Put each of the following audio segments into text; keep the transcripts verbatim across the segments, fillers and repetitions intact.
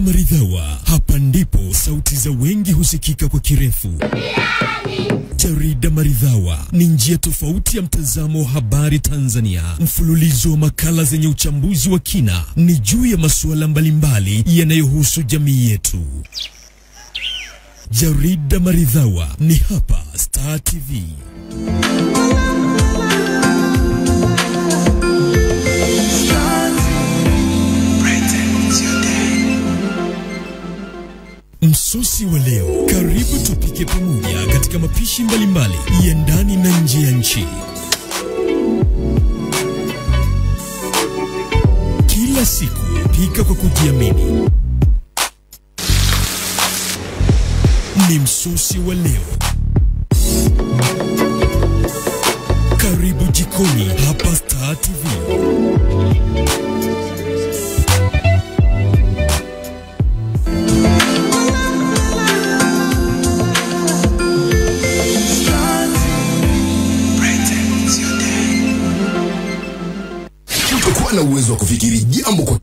Jarida Maridhawa, hapa ndipo sauti za wengi husikika kwa kirefu. Jarida Maridhawa ni njia tofauti ya mtazamo habari Tanzania. Mfululizo wa makala zenye uchambuzi wa kina ni juu ya masuala mbalimbali yanayohusu jamii yetu. Jarida Maridhawa ni hapa Star T V. Msosi wa leo, karibu tupike pamoja katika mapishi mbalimbali ya ndani na nje ya nchi. Kila siku pika kwa kujiamini. Ni msosi wa leo. Karibu jikoni hapa Star T V. Na uwezo wa kufikiri jambo kwa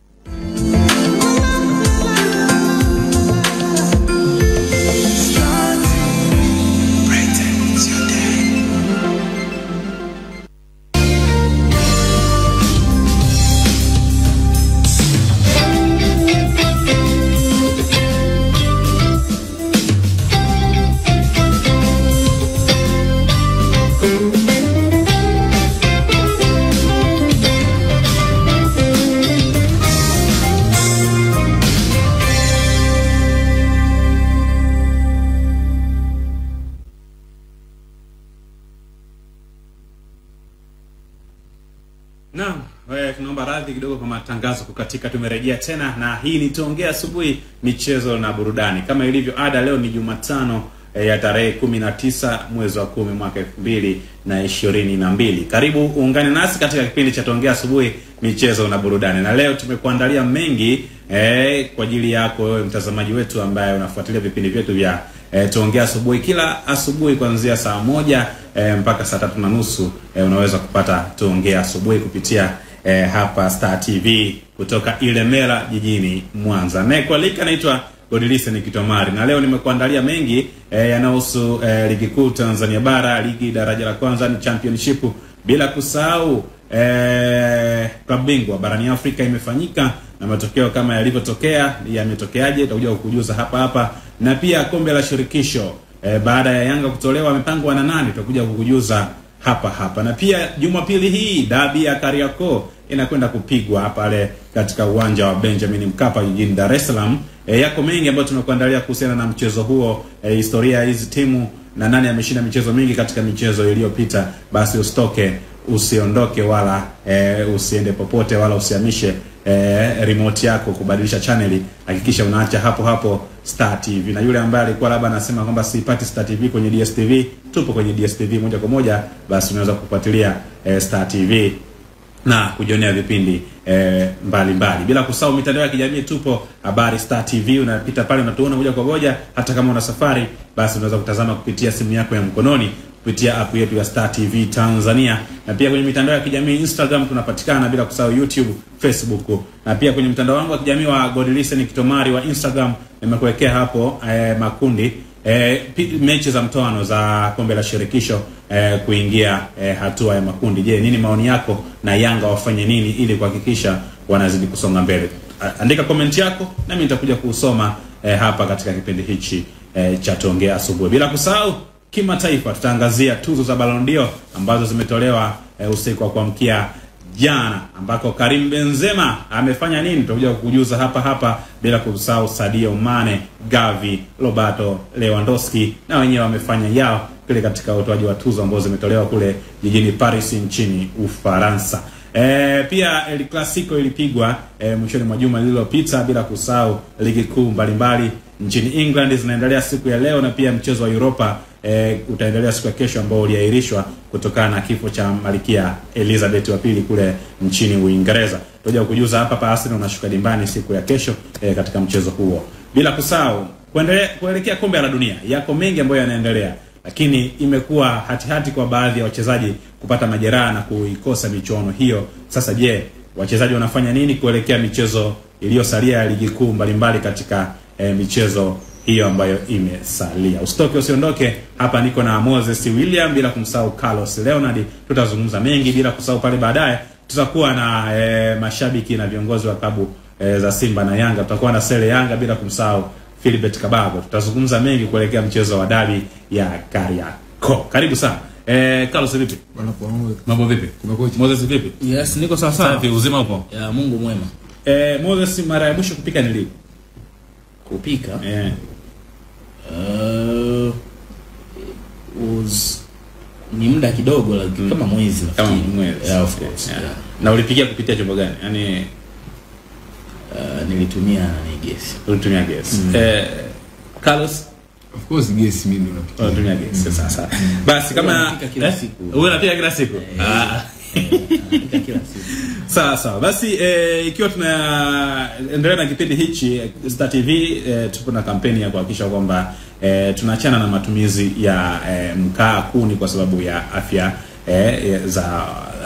tangazo kukatika. Tumerejea tena na hii ni Tuongea Asubuhi, michezo na burudani. Kama ilivyo ada, leo ni Jumatano ya eh, tarehe kumi na tisa mwezi wa kumi mwaka elfu mbili na ishirini na mbili. Karibu uungane nasi katika kipindi cha Tuongea Asubuhi, michezo na burudani. Na leo tumekuandalia mengi eh, kwa ajili yako wewe mtazamaji wetu ambaye unafuatilia vipindi vyetu vya eh, Tuongea Asubuhi kila asubuhi kuanzia saa moja eh, mpaka saa tatu na nusu. Eh, unaweza kupata Tuongea Asubuhi kupitia Eh, hapa Star T V kutoka Ilemela jijini Mwanza. Naikualika, naitwa Godlisten Kitomari, na leo nimekuandalia mengi eh, yanayohusu eh, ligi kuu Tanzania bara, ligi daraja la kwanza, ni championship, bila kusahau eh klabu bingwa barani Afrika imefanyika na matokeo kama yalivyotokea yametokeaje utakuja kukujuza hapa hapa, na pia kombe la shirikisho eh, baada ya Yanga kutolewa amepangwa na nani utakuja kukujuza hapa hapa, na pia Jumapili hii dabi ya Kariakoo inakwenda kupigwa pale katika uwanja wa Benjamin Mkapa jijini Dar es Salaam. E, yako mengi ambayo tunakuandalia kuhusiana na mchezo huo, e, historia hizi timu na nani ameshinda michezo mingi katika michezo iliyopita. Basi usitoke, usiondoke, wala e, usiende popote, wala usiamishe e, remote yako kubadilisha channel. Hakikisha unaacha hapo hapo Star T V. Na yule ambaye alikuwa labda anasema kwamba sipati Star T V kwenye D S T V, tupo kwenye D S T V moja kwa moja. Basi unaweza kufuatilia e, Star T V na kujionea vipindi e, mbali mbali. Bila kusahau mitandao ya kijamii, tupo Habari Star T V. Unapita pale unatuona moja kwa moja, hata kama una safari basi unaweza kutazama kupitia simu yako ya mkononi kupitia app yetu ya Star T V Tanzania. Na pia kwenye mitandao ya kijamii Instagram tunapatikana, bila kusahau YouTube, Facebook. Na pia kwenye mtandao wangu wa kijamii wa Godlisten Kitomari wa Instagram nimekuwekea hapo e, makundi e, mechi za mtoano za kombe la shirikisho e, kuingia e, hatua ya makundi. Je, nini maoni yako, na Yanga wafanye nini ili kuhakikisha wanazidi kusonga mbele? Andika comment yako na mimi nitakuja kusoma e, hapa katika kipindi hichi e, cha Tuongea Asubuhi. Bila kusahau kimataifa, tutaangazia tuzo za Ballon d'Or ambazo zimetolewa e, usiku wa kuamkia jana, ambako Karim Benzema amefanya nini tutakuja kukujuza hapa hapa, bila kusahau Sadio Mane, Gavi, Roberto Lewandowski na wenyewe wamefanya yao kile katika utoaji wa tuzo ambazo zimetolewa kule jijini Paris nchini Ufaransa. E, pia El Clasico ilipigwa e, mwishoni mwa juma lililopita, bila kusahau ligi kuu mbalimbali nchini England zinaendelea siku ya leo, na pia mchezo wa Europa E, utaendelea siku ya kesho ambao uliahirishwa kutokana na kifo cha Malkia Elizabeth wa pili kule nchini Uingereza. Tutaja kukujuza hapa hapa Arsenal unashuka dimbani siku ya kesho e, katika mchezo huo. Bila kusahau kuendelea kuelekea kombe la dunia, yako mengi ambayo yanaendelea, lakini imekuwa hatihati hati kwa baadhi ya wachezaji kupata majeraha na kuikosa michuano hiyo. Sasa je, wachezaji wanafanya nini kuelekea michezo iliyosalia ya ligi kuu mbalimbali katika e, michezo hiyo ambayo imesalia. Usitoke usiondoke, hapa niko na Moses William bila kumsahau Carlos Leonard. Tutazungumza mengi bila kusahau pale baadaye tutakuwa na e, mashabiki na viongozi wa klabu e, za Simba na Yanga. Tutakuwa na Sele Yanga bila kumsahau Philbert Kabago. Tutazungumza mengi kuelekea mchezo wa dabi ya Kariakoo. Karibu sana. Eh, Carlos vipi? Bwana kwa Mungu. Mambo vipi? Kumekuja. Moses vipi? Yes, niko sawa sawa. Safi, uzima upo? Ya Mungu mwema. Eh, Moses, mara ya mwisho kupika ni lini? Kupika? Eh. Uh, was ni muda kidogo like, mm. kama mwezi kama mwezi. Yeah, of course. Yeah. Yeah. Na ulipikia kupitia chombo gani? Yaani uh, nilitumia ni gesi. Ulitumia gesi. Mm. Eh, Carlos, of course gesi mimi ndo napikia. Unatumia gesi sasa. Basi kama kila siku. Wewe unapikia kila siku. Ah. Sawa sawa. Basi eh, ikiwa tunaendelea na kipindi hichi Star T V eh, tupo na kampeni ya kuhakikisha kwamba eh, tunaachana na matumizi ya eh, mkaa kuni kwa sababu ya afya eh, za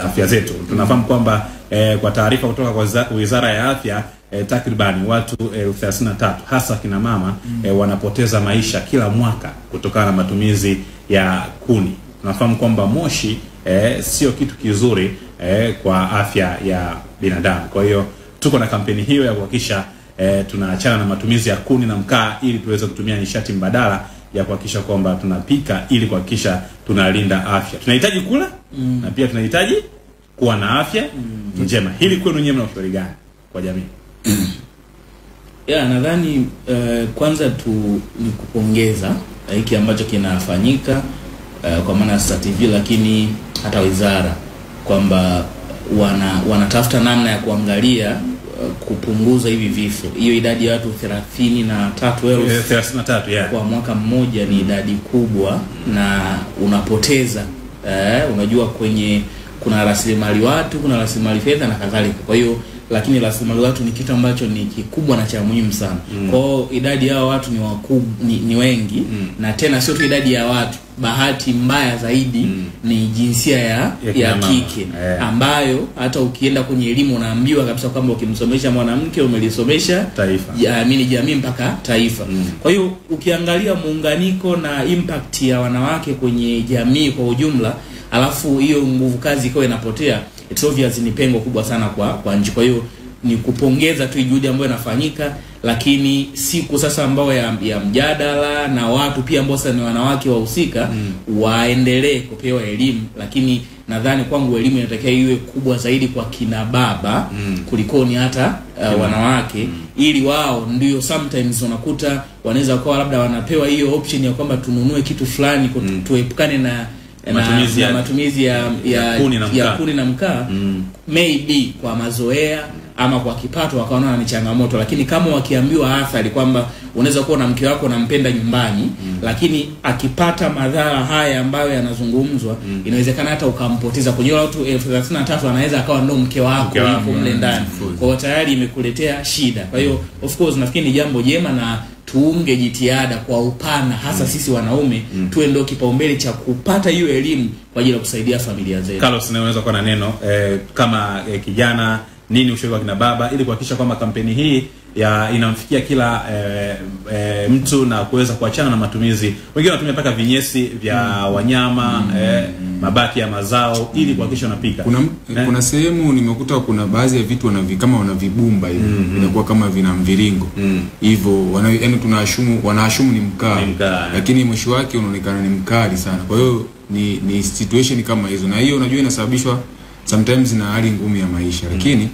afya zetu. Tunafahamu kwamba eh, kwa taarifa kutoka kwa Wizara ya Afya eh, takribani watu elfu thelathini na tatu hasa kina mama mm. eh, wanapoteza maisha kila mwaka kutokana na matumizi ya kuni. Tunafahamu kwamba moshi eh, sio kitu kizuri eh, kwa afya ya binadamu. Kwa hiyo tuko na kampeni hiyo ya kuhakikisha eh, tunaachana na matumizi ya kuni na mkaa ili tuweze kutumia nishati mbadala ya kuhakikisha kwamba tunapika ili kuhakikisha tunalinda afya. Tunahitaji kula mm. na pia tunahitaji kuwa na afya mm. njema. Hili kwenu nyinyi mnafikiri gani kwa jamii? Yeah, nadhani uh, kwanza tu ni kupongeza hiki ambacho kinafanyika uh, kwa maana Star T V lakini hata wizara kwamba wana wanatafuta namna ya kuangalia uh, kupunguza hivi vifo. Hiyo idadi ya watu thelathini na tatu elfu yeah. kwa mwaka mmoja ni idadi kubwa na unapoteza uh, unajua kwenye kuna rasilimali watu, kuna rasilimali fedha na kadhalika. Kwa hiyo lakini rasilimali watu ni kitu ambacho ni kikubwa na cha muhimu sana. Mm. Kwa hiyo idadi ya watu ni wakubwa ni, ni wengi mm. na tena sio tu idadi ya watu, bahati mbaya zaidi mm. ni jinsia ya ya, ya kike yeah. ambayo hata ukienda kwenye elimu unaambiwa kabisa kwamba ukimsomesha mwanamke umelisomesha taifa. Yaamini jamii mpaka taifa. Mm. Kwa hiyo ukiangalia muunganiko na impact ya wanawake kwenye jamii kwa ujumla alafu hiyo nguvu kazi ikawa inapotea, it's obvious ni pengo kubwa sana kwa kwa nchi. Kwa hiyo ni kupongeza tu juhudi ambayo inafanyika, lakini siku sasa ambao ya, ya mjadala na watu pia ambao sasa ni wanawake wahusika mm. waendelee kupewa elimu, lakini nadhani kwangu elimu inatakiwa iwe kubwa zaidi kwa kina baba mm. kuliko ni hata uh, wanawake mm. ili wao ndio sometimes unakuta wanaweza kuwa labda wanapewa hiyo option ya kwamba tununue kitu fulani mm. tuepukane na Na, matumizi, ya, na matumizi ya, ya, ya kuni na mkaa mm. maybe kwa mazoea ama kwa kipato wakaona ni changamoto, lakini kama wakiambiwa athari kwamba unaweza kuwa na mke wako unampenda nyumbani mm. lakini akipata madhara haya ambayo yanazungumzwa mm. inawezekana hata ukampoteza. Kwenye watu elfu thelathini na tatu anaweza akawa ndo mke wako hapo mle ndani, kwa hiyo tayari imekuletea shida. Kwa hiyo of course nafikiri ni jambo jema na tuunge jitihada kwa upana hasa mm. sisi wanaume mm. tuwe ndio kipaumbele cha kupata hiyo elimu kwa ajili ya kusaidia familia zetu. Carlos, naweza kuwa na neno eh, kama eh, kijana nini ushauri wa kina baba ili kuhakikisha kwamba kampeni hii ya inamfikia kila eh, eh, mtu na kuweza kuachana na matumizi. Wengine wanatumia paka vinyesi vya mm. wanyama mm. eh, mabaki ya mazao ili kuhakikisha unapika. Kuna eh? kuna sehemu nimekuta kuna baadhi ya vitu wanavi kama wanavibumba hivi mm. inakuwa kama vina mviringo. Mm. Hivyo wana yani tunaashumu wanaashumu ni mkaa. Lakini mwisho wake unaonekana ni mkali sana. Kwa hiyo ni ni situation kama hizo, na hiyo unajua inasababishwa sometimes na hali ngumu ya maisha, lakini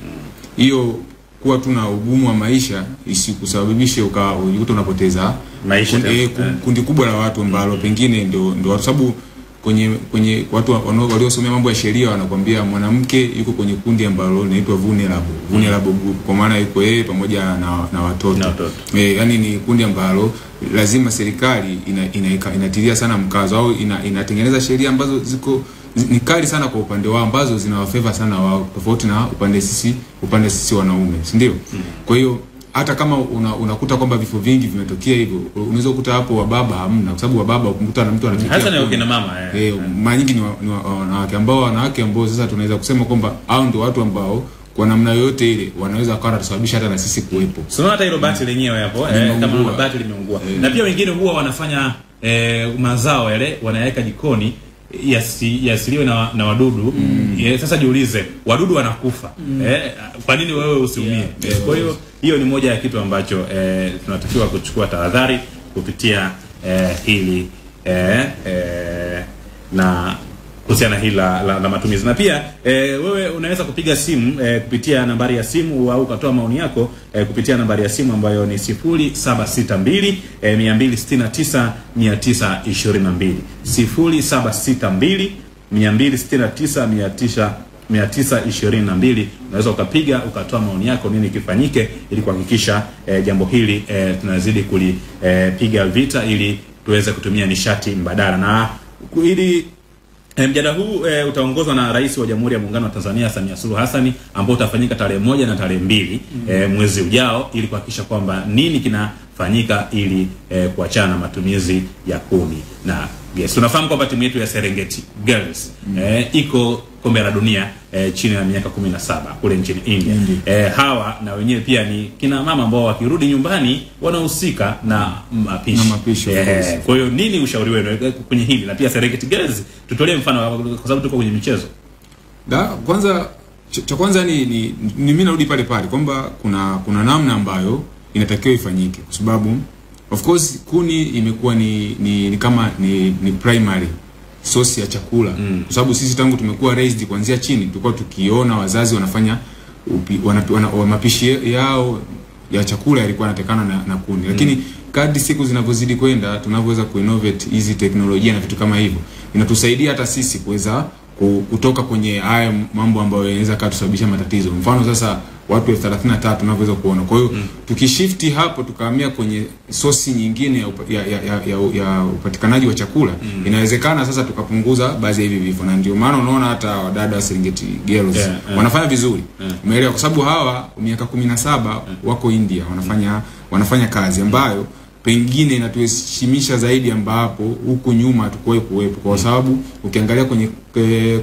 hiyo kuwa tuna ugumu wa maisha isikusababishe ukajikuta unapoteza maisha. Kundi, kundi kubwa la watu ambao pengine ndio ndio sababu kwenye kwenye watu waliosomea mambo ya sheria wanakuambia mwanamke yuko kwenye kundi ambalo linaitwa vulnerable vulnerable group, kwa maana yuko yeye pamoja na na watoto, na watoto. E, yani ni kundi ambalo lazima serikali inainatilia ina, ina sana mkazo au inatengeneza ina sheria ambazo ziko ni kali sana kwa upande wao ambazo zinawafeva sana wao tofauti na upande sisi upande sisi wanaume, si ndio? Mm. Kwa hiyo hata kama una, unakuta kwamba vifo vingi vimetokea hivyo, unaweza kukuta hapo wa baba hamna, kwa sababu wa baba ukumkuta na mtu anafikia hasa ni kina mama eh, mara nyingi ni wanawake ambao wanawake ambao sasa tunaweza kusema kwamba hao ndio watu ambao kwa namna yote ile wanaweza kwenda kusababisha hata na sisi kuwepo. Sio hata hilo bati lenyewe hapo eh, kama bati limeungua. Eh. Na pia wengine huwa wanafanya eh, mazao yale wanaweka jikoni yasi yasiliwe na na wadudu. Mm. Yeah, sasa jiulize wadudu wanakufa. Mm. Eh, kwa nini wewe usiumie? Yeah. Eh, kwa hiyo hiyo ni moja ya kitu ambacho eh, tunatakiwa kuchukua tahadhari kupitia eh, hili eh, eh, na kuhusiana hili la, la, la matumizi. Na pia e, wewe unaweza kupiga simu e, kupitia nambari ya simu au ukatoa maoni yako e, kupitia nambari ya simu ambayo ni sifuri saba sita mbili mia mbili sitini na tisa mia tisa ishirini na mbili sifuri saba sita mbili mia mbili sitini na tisa mia tisa ishirini na mbili. Unaweza ukapiga ukatoa maoni yako nini kifanyike ili kuhakikisha e, jambo hili e, tunazidi kulipiga e, vita ili tuweze kutumia nishati mbadala. Na ili mjadala huu e, utaongozwa na Rais wa Jamhuri ya Muungano wa Tanzania Samia Suluhu Hassan, ambao utafanyika tarehe moja na tarehe mbili mm. e, mwezi ujao, ili kuhakikisha kwamba nini kinafanyika ili e, kuachana na matumizi ya kumi. Na yes, tunafahamu kwamba timu yetu ya Serengeti Girls mm. e, iko kombe la dunia e, chini ya miaka kumi na saba kule nchini India. Mm. E, hawa na wenyewe pia ni kina mama ambao wakirudi nyumbani wanahusika na mapishi. Na mapishi. E, kwa hiyo nini ushauri wenu kwenye hili? Na pia Serengeti Girls tutolee mfano kwa sababu tuko kwenye michezo. Da, kwanza cha kwanza ni ni, ni mimi narudi pale pale kwamba kuna kuna namna ambayo inatakiwa ifanyike, kwa sababu of course kuni imekuwa ni, ni ni kama ni ni primary source ya chakula. Mm. Kwa sababu sisi tangu tumekuwa raised kuanzia chini tulikuwa tukiona wazazi wanafanya upi, wanapi, wana, mapishi yao ya chakula yalikuwa yanatekana na, na kuni. Mm. Lakini kadri siku zinavyozidi kwenda tunaweza kuinnovate hizi teknolojia na vitu kama hivyo. Inatusaidia hata sisi kuweza kutoka kwenye haya mambo ambayo yanaweza katusababisha matatizo. Mfano sasa watu elfu thelathini na tatu tunaweza kuona. Kwa hiyo mm. tukishifti hapo tukahamia kwenye sosi nyingine ya, upa, ya, ya, ya, ya, ya upatikanaji wa chakula mm. inawezekana sasa tukapunguza baadhi ya hivi vifo. Na ndio maana unaona hata wadada wa Serengeti Girls yeah, yeah. wanafanya vizuri. Yeah. Umeelewa, kwa sababu hawa miaka kumi na saba wako India wanafanya wanafanya kazi ambayo pengine inatuheshimisha zaidi ambapo huku nyuma tukue kuwepo, kwa sababu ukiangalia kwenye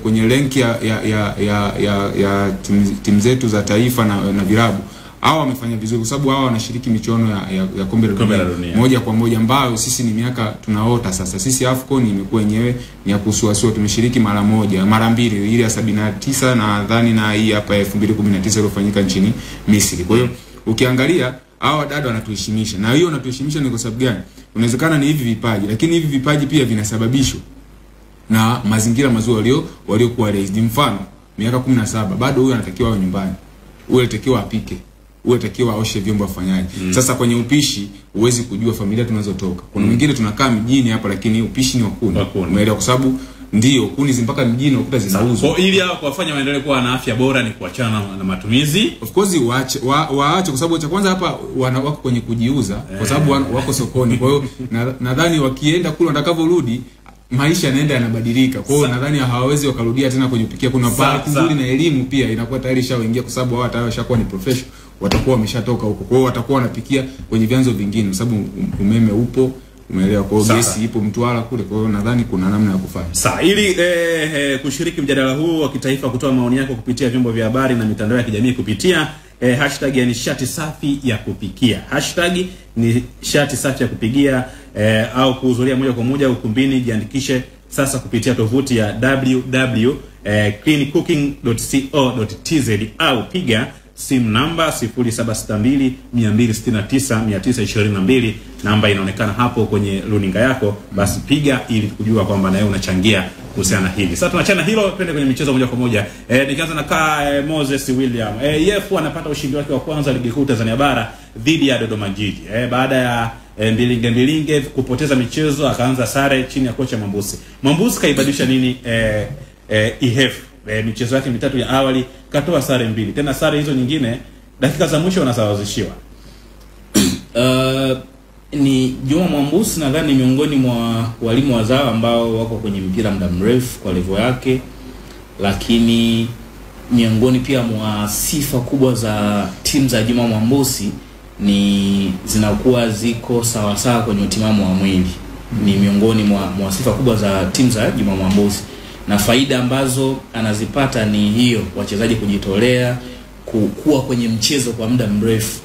kwenye lenki ya ya ya ya, ya, ya tim, tim zetu za taifa na, na vilabu hao wamefanya vizuri, kwa sababu hao wanashiriki michuano ya, ya, ya kombe la dunia moja kwa moja ambayo sisi ni miaka tunaota sasa. Sisi AFCON imekuwa yenyewe ni ya kusuasua, tumeshiriki mara moja mara mbili, ile ya sabini na tisa nadhani na hii hapa elfu mbili kumi na tisa iliyofanyika nchini Misri. Kwa hiyo ukiangalia hawa dada wanatuheshimisha, na hiyo wanatuheshimisha ni kwa sababu gani? Unawezekana ni hivi vipaji, lakini hivi vipaji pia vinasababishwa na mazingira mazuri walio waliokuwa raised. Mfano miaka kumi na saba bado huyu anatakiwa awe nyumbani, huyu anatakiwa apike, huyu anatakiwa aoshe vyombo, afanyaje. Mm. Sasa kwenye upishi huwezi kujua familia tunazotoka. Kuna mwingine mm. tunakaa mjini hapa lakini upishi ni wa kuni. Umeelewa, kwa sababu ndio kuni zimpaka mjini ukuta zinauzwa. Kwa ili hawa kuwafanya waendelee kuwa na afya bora ni kuachana na matumizi. Of course waache waache wa, kwa sababu cha kwanza hapa wako kwenye kujiuza, kwa sababu wako sokoni. Kwa hiyo nadhani wakienda kule watakavyorudi maisha yanaenda yanabadilika. Kwa hiyo nadhani hawawezi wakarudia tena kwenye kupikia. Kuna baadhi nzuri na elimu pia inakuwa tayari shaoingia, kwa sababu hao tayari washakuwa ni professional, watakuwa wameshatoka huko. Kwa hiyo watakuwa wanapikia kwenye vyanzo vingine, kwa sababu umeme upo. Umeelewa, kwa gesi ipo Mtwara kule. Kwa hiyo nadhani kuna namna ya kufanya. Sasa ili eh, eh, kushiriki mjadala huu wa kitaifa, kutoa maoni yako kupitia vyombo vya habari na mitandao ya kijamii kupitia eh, hashtag ya nishati safi ya kupikia, hashtag ni nishati safi ya kupigia, eh, au kuhudhuria moja kwa moja ukumbini, jiandikishe sasa kupitia tovuti ya w w w dot clean cooking dot co dot t z au piga simu namba sifuri saba sita mbili mia mbili sitini na tisa mia tisa ishirini na mbili, namba inaonekana hapo kwenye runinga yako. Basi piga ili kujua kwamba nawe unachangia kuhusiana hili. Sasa tunachana hilo, twende kwenye michezo moja kwa moja. E, nikianza na ka e, Moses William. E, Yefu anapata ushindi wake wa kwanza ligi kuu Tanzania bara dhidi ya Dodoma Jiji. E, baada ya e, mbilinge mbilinge kupoteza michezo akaanza sare chini ya kocha Mambusi. Mambusi kaibadilisha nini e, e, Ihefu? E, michezo yake mitatu ya awali katoa sare mbili, tena sare hizo nyingine dakika za mwisho wanasawazishiwa. Uh, ni Juma Mambusi, nadhani miongoni mwa walimu wazao ambao wako kwenye mpira muda mrefu kwa level yake, lakini miongoni pia mwa sifa kubwa za timu za Juma Mambusi ni zinakuwa ziko sawa sawa kwenye utimamu wa mwili. Ni miongoni mwa, mwa sifa kubwa za timu za Juma Mambusi, na faida ambazo anazipata ni hiyo, wachezaji kujitolea, kuwa kwenye mchezo kwa muda mrefu.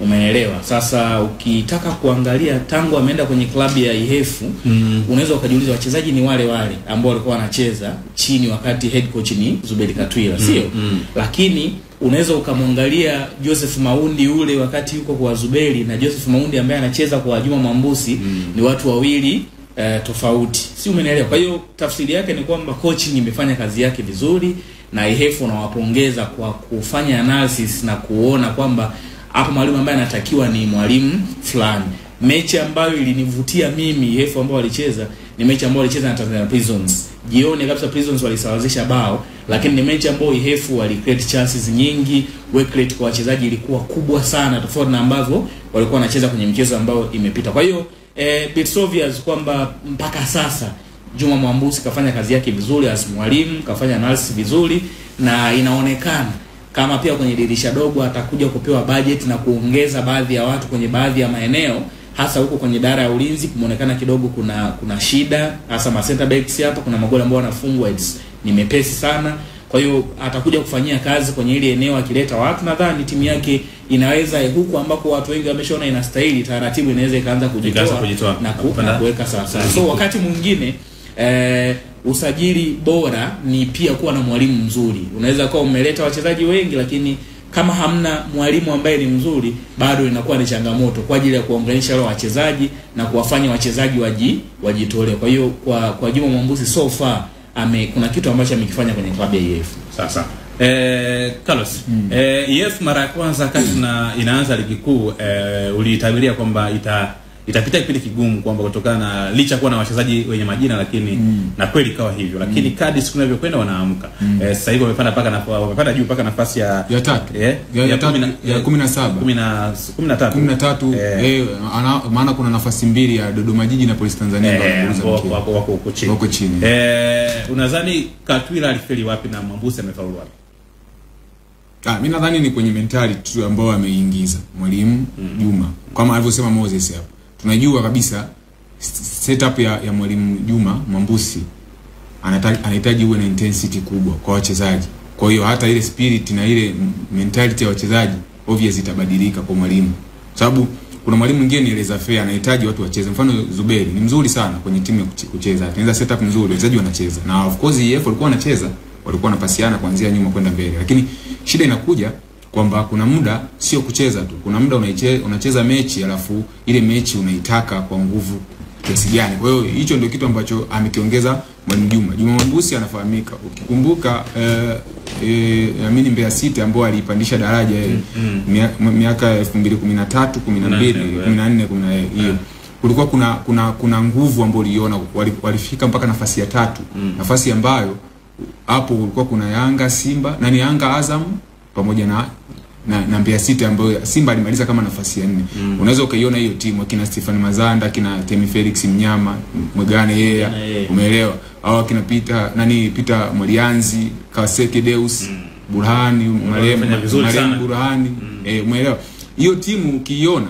Umeelewa? Sasa ukitaka kuangalia tangu ameenda kwenye klabu ya Ihefu, mm. unaweza ukajiuliza wachezaji ni wale wale ambao walikuwa wanacheza chini wakati head coach ni Zuberi Katwila, mm. sio? Mm. Lakini unaweza ukamwangalia Joseph Maundi ule wakati yuko kwa Zuberi na Joseph Maundi ambaye anacheza kwa Juma Mambusi, mm. ni watu wawili uh, tofauti. Si umeelewa? Kwa hiyo tafsiri yake ni kwamba coaching imefanya kazi yake vizuri na Ihefu na wapongeza kwa kufanya analysis na kuona kwamba hapo mwalimu ambaye anatakiwa ni mwalimu fulani. Mechi ambayo ilinivutia mimi Ihefu ambao walicheza ni mechi ambayo walicheza na Tanzania Prisons. Jioni kabisa Prisons walisawazisha bao, lakini ni mechi ambayo Ihefu walicreate chances nyingi, work rate kwa wachezaji ilikuwa kubwa sana tofauti na ambavyo walikuwa wanacheza kwenye mchezo ambao imepita. Kwa hiyo eh Pitsovias kwamba mpaka sasa Juma Mambusi kafanya kazi yake vizuri as mwalimu, kafanya analysis vizuri na inaonekana kama pia kwenye dirisha dogo atakuja kupewa budget na kuongeza baadhi ya watu kwenye baadhi ya maeneo, hasa huko kwenye idara ya ulinzi kumeonekana kidogo kuna kuna shida, hasa ma center backs hapa kuna magoli ambayo wanafungwa ni mepesi sana. Kwa hiyo atakuja kufanyia kazi kwenye ile eneo akileta watu, nadhani timu yake inaweza huko ambako watu wengi wameshaona inastahili, taratibu inaweza ikaanza kujitoa na, ku, na kuweka sawa sawa. So wakati mwingine eh usajili bora ni pia kuwa na mwalimu mzuri. Unaweza kuwa umeleta wachezaji wengi lakini kama hamna mwalimu ambaye ni mzuri bado inakuwa ni changamoto kwa ajili ya kuunganisha wale wachezaji na kuwafanya wachezaji waji wajitolee. Kwa hiyo kwa kwa Juma Mambusi so far ame kuna kitu ambacho amekifanya kwenye klabu ya E F. Sasa eh Carlos, hmm. eh E F mara ya kwanza kati na inaanza ligi kuu eh uliitabiria kwamba ita itapita kipindi kigumu kwamba kutokana na licha kuwa na wachezaji wenye majina lakini mm. na kweli kawa hivyo lakini mm. kadri siku inavyokwenda wanaamka. Mm. Eh, sasa hivi wamepanda paka na wamepanda juu paka nafasi ya ya tatu eh, ya ya kumi na saba kumi na tatu eh, eh maana kuna nafasi mbili ya Dodoma Jiji na Polisi Tanzania eh, wako wako wako chini wako chini. Eh unadhani Katwila alifeli wapi na Mambusi amefaulu wapi? Ah, mimi nadhani ni kwenye mentality ambayo ameingiza mwalimu mm. Juma kama alivyosema Moses hapo. Tunajua kabisa setup ya, ya mwalimu Juma Mambusi anahitaji uwe na intensity kubwa kwa wachezaji. Kwa hiyo hata ile spirit na ile mentality ya wachezaji obviously itabadilika kwa mwalimu. Sababu kuna mwalimu mwingine eleza fair anahitaji watu wacheze. Mfano Zuberi ni mzuri sana kwenye timu ya kucheza. Anaweza setup nzuri, wachezaji wanacheza. Na of course E F walikuwa wanacheza, walikuwa wanapasiana kuanzia nyuma kwenda mbele. Lakini shida inakuja kwamba kuna muda sio kucheza tu, kuna muda unaiche, unacheza mechi alafu ile mechi unaitaka kwa nguvu kiasi gani. Kwa hiyo hicho ndio kitu ambacho amekiongeza mwalimu Juma. Juma Mambusi anafahamika ukikumbuka eh e, amini Mbeya City ambao alipandisha daraja mm -hmm. miaka elfu mbili kumi na tatu kumi na mbili kumi na nne kumi na nne hiyo kulikuwa kuna kuna kuna nguvu ambayo uliona walifika mpaka nafasi ya tatu mm -hmm. nafasi ambayo hapo kulikuwa kuna Yanga Simba na ni Yanga Azam pamoja na na, na Mbeya City ambayo Simba alimaliza kama nafasi ya nne. Mm. Unaweza ukaiona hiyo timu kina Stefan Mazanda, kina Temi Felix Mnyama, Mwegane yeye, umeelewa? Hao kina Peter nani Peter Malianzi, Kaseke Deus, mm. Burhani, Marema, Marema Burhani, mm. eh umeelewa? Hiyo timu ukiiona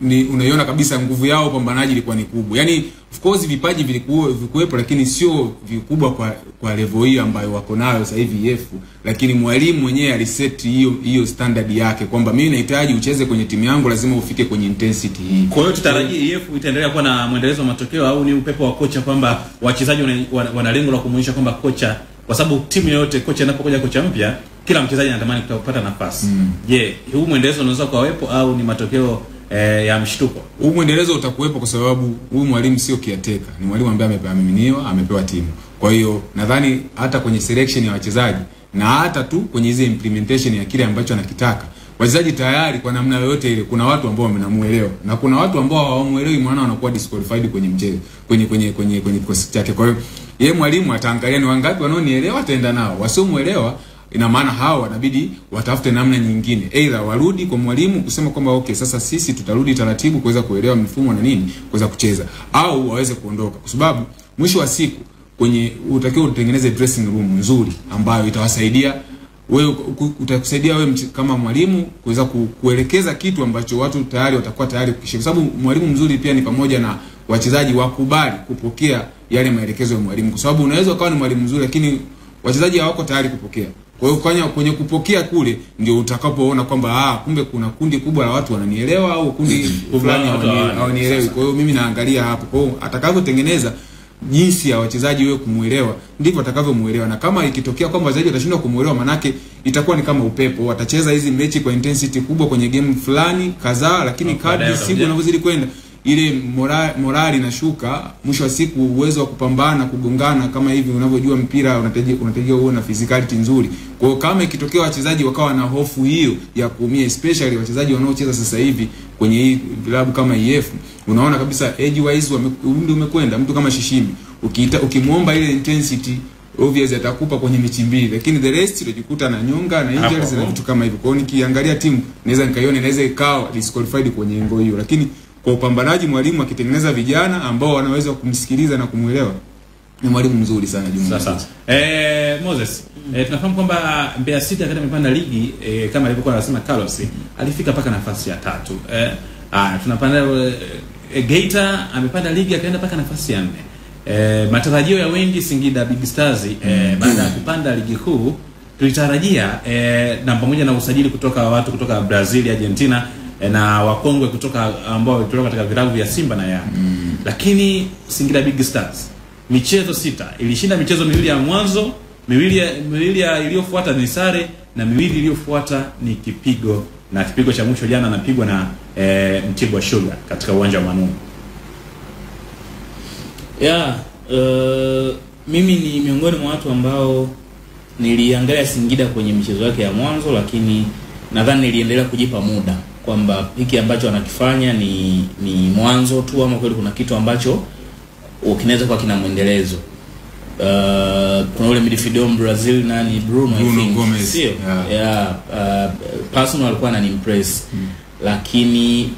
ni unaiona kabisa nguvu yao pambanaji ilikuwa ni kubwa. Yaani of course vipaji vilikuwa vikuwepo lakini sio vikubwa kwa kwa level hiyo ambayo wako nayo sasa hivi E F, lakini mwalimu mwenyewe aliseti hiyo hiyo standard yake kwamba mimi nahitaji ucheze kwenye timu yangu lazima ufike kwenye intensity hii. Kwa hiyo tutarajia E F itaendelea kuwa na mwendelezo wa matokeo au ni upepo wa kocha kwamba wachezaji wana lengo la kumuonyesha kwamba kocha, kwa sababu timu yote kocha anapokuja kocha mpya kila mchezaji anatamani kupata nafasi. Je, mm. yeah, huu mwendelezo unaweza kuwepo au ni matokeo eh ya mshtuko? Huu mwendelezo utakuwepo kwa sababu huyu mwalimu sio kiateka, ni mwalimu ambaye ameaminiwa, amepewa timu. Kwa hiyo nadhani hata kwenye selection ya wachezaji na hata tu kwenye hizo implementation ya kile ambacho anakitaka, wachezaji tayari kwa namna yoyote ile kuna watu ambao wanamuelewa na kuna watu ambao hawamuelewi, maana wanakuwa disqualified kwenye mchezo, kwenye kwenye kwenye kwenye kikosi chake. Kwa hiyo yeye mwalimu ataangalia ni wangapi wanaonielewa ataenda nao, wasiomuelewa ina maana hao inabidi watafute namna nyingine, either warudi kwa mwalimu kusema kwamba okay sasa sisi tutarudi taratibu kuweza kuelewa mfumo na nini kuweza kucheza, au waweze kuondoka kwa sababu mwisho wa siku kwenye utakiwa utengeneze dressing room nzuri ambayo itawasaidia wewe, utakusaidia wewe kama mwalimu kuweza kuelekeza kitu ambacho watu tayari watakuwa tayari kushiriki, kwa sababu mwalimu mzuri pia ni pamoja na wachezaji wakubali kupokea yale maelekezo ya mwalimu, kwa sababu unaweza ukawa ni mwalimu mzuri lakini wachezaji hawako tayari kupokea. Kwa hiyo kwenye kupokea kule ndio utakapoona kwamba ah, kumbe kuna kundi kubwa la watu wananielewa au kundi fulani hawanielewi. Kwa hiyo mimi naangalia hapo. Kwa hiyo atakavyotengeneza jinsi ya wachezaji wewe kumuelewa ndivyo atakavyomuelewa, na kama ikitokea kwamba wachezaji watashindwa kumuelewa manake itakuwa ni kama upepo, watacheza hizi mechi kwa intensity kubwa kwenye game fulani kadhaa, lakini kadri siku inavyozidi kwenda ile morali, morali inashuka. Mwisho wa siku uwezo wa kupambana kugongana kama hivi unavyojua mpira unategemea uwe na physicality nzuri. Kwa hiyo kama ikitokea wachezaji wakawa na hofu hiyo ya kuumia, especially wachezaji wanaocheza sasa hivi kwenye hii vilabu kama E F, unaona kabisa age wise umri umekwenda, mtu kama Shishimbi ukiita ukimwomba ile intensity obviously atakupa kwenye mechi mbili, lakini the rest utajikuta na nyonga na injuries na vitu kama hivyo. Kwa hiyo nikiangalia timu naweza nikaiona inaweza ikawa disqualified kwenye engo hiyo, lakini kwa upambanaji mwalimu akitengeneza vijana ambao wanaweza kumsikiliza na kumuelewa ni mwalimu mzuri sana Juma. Sasa eh Moses, eh, tunafahamu kwamba Mbeya City akada amepanda ligi, eh, kama alivyokuwa anasema Carlos, alifika paka nafasi ya tatu. Eh ah tunapanda eh, Geita amepanda ligi akaenda paka nafasi ya nne. Eh matarajio ya wengi Singida Big Stars eh, baada ya kupanda ligi kuu tulitarajia eh, na pamoja na usajili kutoka watu kutoka Brazil, Argentina na wakongwe kutoka ambao walitoka katika vilabu vya Simba na Yanga. Mm. Lakini Singida Big Stars michezo sita ilishinda michezo miwili ya mwanzo, miwili miwili iliyofuata ni sare na miwili iliyofuata ni kipigo, na kipigo cha mwisho jana anapigwa na e, Mtibwa Sugar katika uwanja wa Namungo. Yeah, uh, mimi ni miongoni mwa watu ambao niliangalia Singida kwenye michezo yake ya mwanzo, lakini nadhani niliendelea kujipa muda kwamba hiki ambacho anakifanya ni ni mwanzo tu ama kweli kuna kitu ambacho ukinaweza kwa kina muendelezo. Uh, kuna yule midfielder Brazil nani Bruno, Bruno I think sio yeah, yeah. Uh, personal alikuwa ananimpress. Mm. Lakini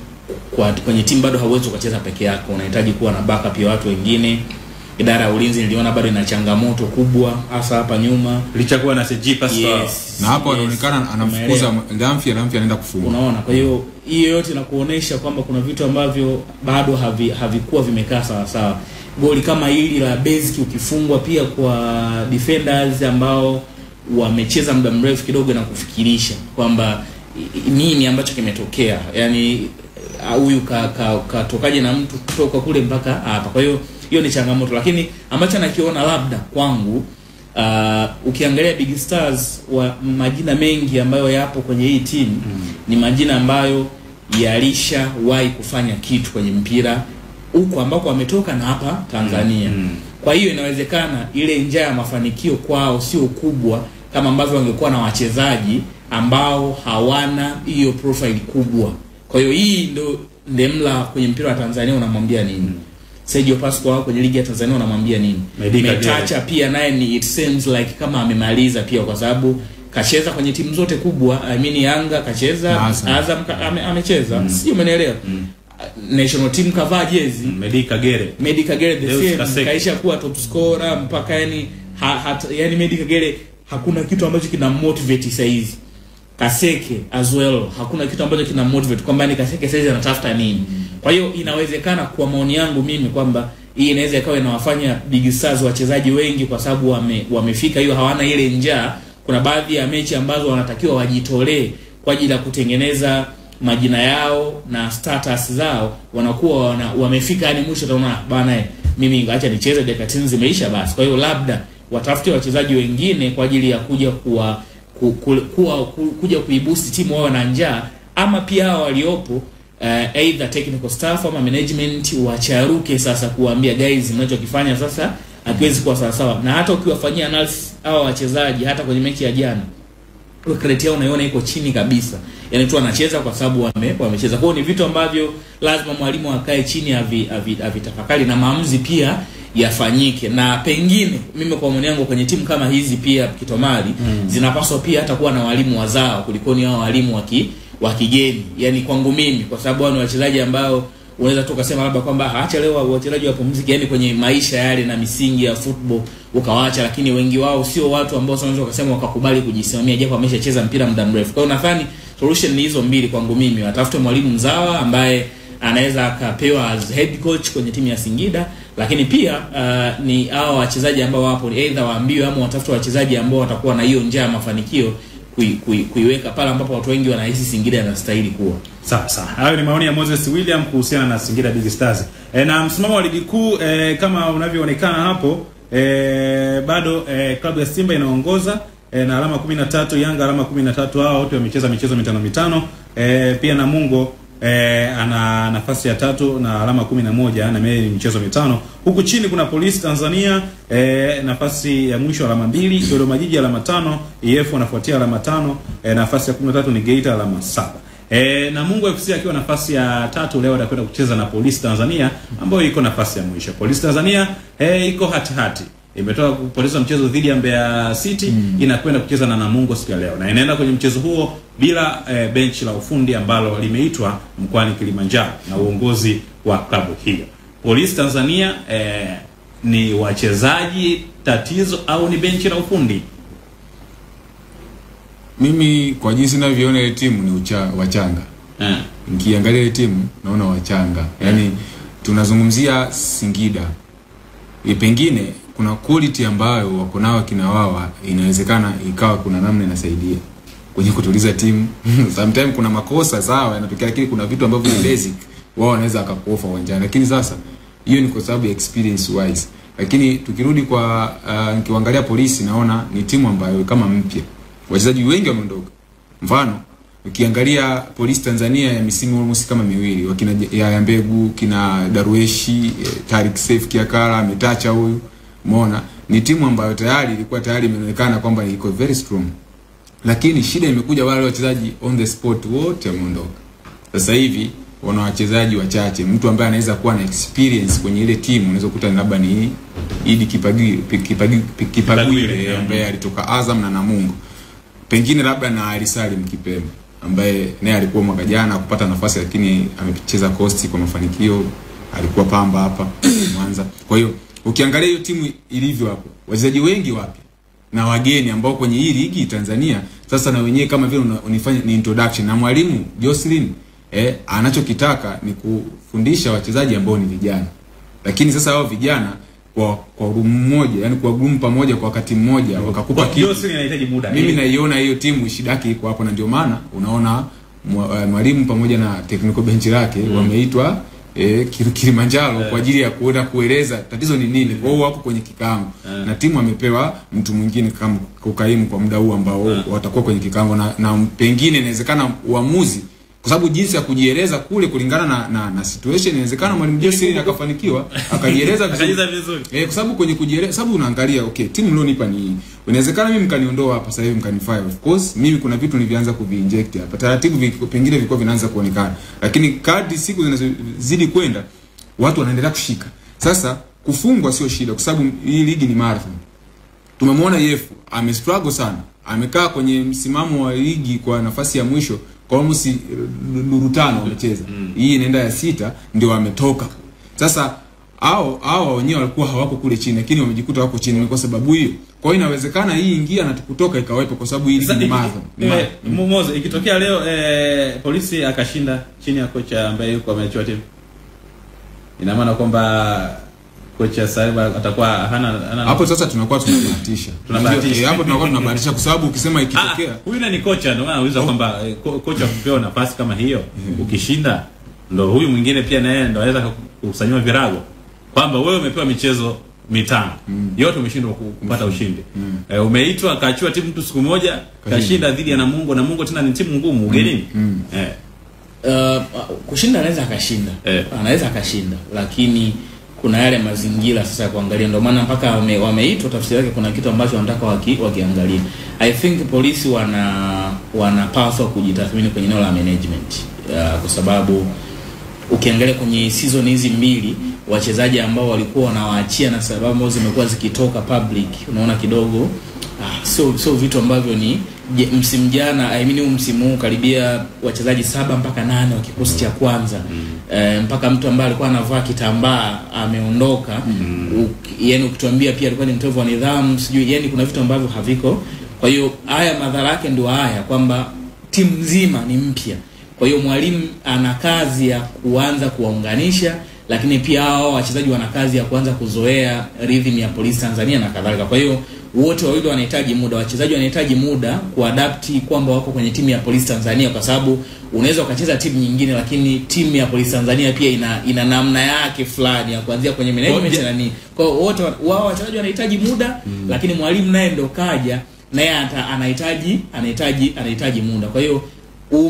kwa kwenye timu bado hauwezi kucheza peke yako, unahitaji kuwa na backup ya watu wengine. Idara ya ulinzi niliona bado ina changamoto kubwa hasa hapa nyuma. Lichakuwa na C G Pastor. Yes, na hapo anaonekana yes, anamfukuza Ngamfi, Ngamfi anaenda kufunga. Unaona, kwa hiyo hiyo yote inakuonesha kwamba kuna vitu ambavyo bado havi, havikuwa vimekaa sawa sawa. Goli kama hili la basic ukifungwa pia kwa defenders ambao wamecheza muda mrefu kidogo na kufikirisha kwamba nini ambacho kimetokea. Yaani huyu katokaje na mtu kutoka kule mpaka hapa. Kwa hiyo hiyo ni changamoto, lakini ambacho nakiona labda kwangu uh, ukiangalia Big Stars wa majina mengi ambayo yapo kwenye hii team mm. ni majina ambayo yalishawahi kufanya kitu kwenye mpira huko ambako wametoka na hapa Tanzania. Mm. Kwa hiyo inawezekana ile njia ya mafanikio kwao sio kubwa kama ambavyo wangekuwa na wachezaji ambao hawana hiyo profile kubwa. Kwa hiyo hii ndo ndemla kwenye mpira wa Tanzania unamwambia nini? Mm. Sergio Pascoe kwenye ligi ya Tanzania unamwambia nini? Metacha pia naye ni it seems like kama amemaliza pia, kwa sababu kacheza kwenye timu zote kubwa. I mean Yanga kacheza, Azam amecheza. Mm. Sio umeelewa? Mm. National team kavaa jezi. Mm. Medika Gere. Medika Gere the same kaisha kuwa top scorer mpaka yani ha, hat, yani Medika Gere hakuna kitu ambacho kinamotivate sasa hizi. Kaseke as well hakuna kitu ambacho kinamotivate kwamba ni Kaseke sasa anatafuta nini. Mm. Kwa hiyo inawezekana kwa maoni yangu mimi kwamba hii inaweza ikawa inawafanya Big Stars wachezaji wengi kwa sababu wame, wamefika hiyo hawana ile njaa. Kuna baadhi ya mechi ambazo wanatakiwa wajitolee kwa ajili ya kutengeneza majina yao na status zao, wanakuwa wana, wamefika hadi mwisho taona bana mimi ingaacha nicheze dakika tisini zimeisha basi. Kwa hiyo labda watafute wachezaji wengine kwa ajili ya kuja kuwa ku, ku, ku, ku, kuja kuiboost timu wao na njaa, ama pia hao waliopo Uh, either technical staff ama management wacharuke sasa kuambia guys mnachokifanya sasa hakiwezi kuwa sawa sawa. Na hata ukiwafanyia analysis hao wachezaji hata kwenye mechi ya jana credit yao unaiona iko chini kabisa, yani tu anacheza kwa sababu wame wamecheza. Kwa hiyo ni vitu ambavyo lazima mwalimu akae chini avitafakari na maamuzi pia yafanyike, na pengine mimi kwa maoni yangu kwenye timu kama hizi pia Kitomari mm. zinapaswa pia hata kuwa na walimu wazao kuliko ni hao walimu waki wa kigeni, yani kwangu mimi, kwa sababu wao ni wachezaji ambao unaweza tu kusema labda kwamba acha leo wachezaji wapumzike yani kwenye maisha yale na misingi ya football ukawaacha, lakini wengi wao sio watu ambao unaweza kusema wakakubali kujisimamia japo ameshacheza mpira muda mrefu. Kwa hiyo nadhani solution ni hizo mbili kwangu mimi, watafute mwalimu mzawa ambaye anaweza akapewa as head coach kwenye timu ya Singida Lakini pia uh, ni hao wachezaji ambao wapo either waambiwe ama watafute wachezaji ambao watakuwa na hiyo njia ya mafanikio kui, kui, kuiweka pale ambapo watu wengi wanahisi Singida inastahili kuwa. Sawa sawa. Hayo ni maoni ya Moses William kuhusiana na Singida Big Stars. E, na msimamo wa ligi kuu e, kama unavyoonekana hapo e, bado e, klabu ya Simba inaongoza e, na alama kumi na tatu, Yanga alama kumi na tatu, hao wote wamecheza michezo mitano mitano. E, pia Namungo E, ana nafasi ya tatu na alama kumi na moja na mimi michezo mitano. Huku chini kuna Polisi Tanzania e, nafasi ya mwisho alama mbili, Dodoma Jiji alama tano, E F wanafuatia alama tano, e, nafasi ya kumi na tatu ni Geita alama saba. E, Namungo F C akiwa nafasi ya tatu leo atakwenda kucheza na Polisi Tanzania ambayo iko nafasi ya mwisho. Polisi Tanzania e, iko hati hati. Imetoka kupoteza mchezo dhidi ya Mbeya City, mm. inakwenda kucheza na Namungo siku ya leo. Na inaenda kwenye mchezo huo bila e, benchi la ufundi ambalo limeitwa mkoani Kilimanjaro na uongozi wa klabu hiyo. Polisi Tanzania e, ni wachezaji tatizo au ni benchi la ufundi? Mimi kwa jinsi ninavyoona ile timu ni ucha, wachanga. Eh. Nikiangalia ile timu naona wachanga. Yaani tunazungumzia Singida. E, pengine kuna quality ambayo wako nao kina wao inawezekana ikawa kuna namna inasaidia kwenye kutuliza timu. Sometimes kuna makosa sawa yanatokea, lakini kuna vitu ambavyo ni basic wao wanaweza akakuofa uwanjani, lakini sasa hiyo ni kwa sababu ya experience wise. Lakini tukirudi kwa uh, nikiangalia Polisi naona ni timu ambayo kama mpya, wachezaji wengi wameondoka. Mfano ukiangalia Polisi Tanzania ya misimu almost kama miwili, wakina ya Mbegu, kina Darueshi, Tarik Saif Kiakala ametacha huyu. Umeona ni timu ambayo tayari ilikuwa tayari imeonekana kwamba iko very strong, lakini shida imekuja wale wachezaji on the spot wote wameondoka. Sasa hivi wana wachezaji wachache, mtu ambaye anaweza kuwa na experience kwenye ile timu unaweza kukuta labda ni Idi Kipagui Kipagui ambaye alitoka Azam na Namungo, pengine labda na Ali Salim Kipembe ambaye naye alikuwa mwaka jana kupata nafasi, lakini amecheza Coast kwa mafanikio, alikuwa Pamba hapa Mwanza. Kwa hiyo ukiangalia hiyo timu ilivyo hapo, wachezaji wengi wapi na wageni ambao kwenye hii ligi Tanzania sasa na wenyewe kama vile unifanya ni introduction, na mwalimu Jocelyn eh, anachokitaka ni kufundisha wachezaji ambao ni vijana, lakini sasa hao vijana kwa kwa room moja, yani kwa gumu pamoja kwa wakati mmoja wakakupa kitu. Jocelyn anahitaji muda. Mimi naiona hiyo timu shidaki iko hapo, na ndio maana unaona mwalimu pamoja na technical bench lake mm. wameitwa eh Kilimanjaro yeah. kwa ajili ya kuona kueleza tatizo ni nini. Wao wako kwenye kikaango yeah. na timu amepewa mtu mwingine kama kukaimu kwa muda huu ambao yeah. watakuwa kwenye kikaango, na, na pengine inawezekana uamuzi kwa sababu jinsi ya kujieleza kule kulingana na na, na situation inawezekana mwalimu Jesse akafanikiwa akajieleza vizuri. Eh, kwa sababu kwenye kujieleza sababu unaangalia okay timu mlionipa ni inawezekana mimi mkaniondoa hapa sasa hivi mkanifire, of course mimi kuna vitu nilianza kuviinject hapa taratibu pengine vilikuwa vinaanza kuonekana, lakini kadri siku zinazozidi kwenda watu wanaendelea kushika. Sasa kufungwa sio shida kwa sababu hii ligi ni marathon. Tumemwona Yefu amestruggle sana, amekaa kwenye msimamo wa ligi kwa nafasi ya mwisho almost luru tano wamecheza. Hii inaenda ya sita ndio ametoka. Sasa hao hao wenyewe walikuwa hawako kule chini, lakini wamejikuta wako chini kwa sababu hiyo. Kwa hiyo inawezekana hii ingia na kutoka ikawepo kwa sababu hili ni marathon. Mmoja ikitokea leo eh, Polisi akashinda chini ya kocha ambaye yuko amechua timu, ina maana kwamba kocha Saiba atakuwa hana hapo. Sasa tunakuwa tunabahatisha tunabahatisha hapo tunakuwa tunabahatisha kwa sababu ukisema ikitokea huyu na ni kocha, ndio maana unaweza kwamba kocha kupewa nafasi kama hiyo, ukishinda ndio huyu mwingine pia naye ndio anaweza kukusanywa virago kwamba wewe umepewa michezo mitano mm. yote umeshindwa kupata ushindi mm. e, umeitwa kaachua timu tu siku moja kashinda dhidi ya Namungo. Namungo tena ni timu ngumu ugenini mm. mm. eh uh, kushinda anaweza akashinda eh. anaweza akashinda, lakini kuna yale mazingira sasa kuangalia, ndio maana mpaka wame, wameitwa tafsiri yake kuna kitu ambacho wanataka waki, wakiangalia. I think Polisi wana wanapaswa kujitathmini kwenye eneo la management uh, kwa sababu ukiangalia kwenye season hizi mbili wachezaji ambao walikuwa wanawaachia na sababu zimekuwa zikitoka public, unaona kidogo ah, so so vitu ambavyo ni msimu jana, I mean msimu karibia wachezaji saba mpaka nane wa kikosi cha kwanza mm. e, mpaka mtu ambaye alikuwa anavaa kitambaa ameondoka mm. yaani ukituambia pia alikuwa ni mtovu wa nidhamu sijui, yaani kuna vitu ambavyo haviko. Kwa hiyo haya madhara yake ndio haya kwamba timu nzima ni mpya, kwa hiyo mwalimu ana kazi ya kuanza kuwaunganisha, lakini pia hao wachezaji wana kazi ya kuanza kuzoea rhythm ya Polisi Tanzania na kadhalika. Kwa hiyo wote wawili wanahitaji muda, wachezaji wanahitaji muda kuadapti kwamba wako kwenye timu ya Polisi Tanzania, kwa sababu unaweza ukacheza timu nyingine lakini timu ya Polisi Tanzania pia ina, ina namna yake fulani ya kuanzia kwenye management na nini. Kwa hiyo wote wao wachezaji wanahitaji muda, mm. lakini mwalimu naye ndo kaja naye anahitaji anahitaji anahitaji muda. Kwa hiyo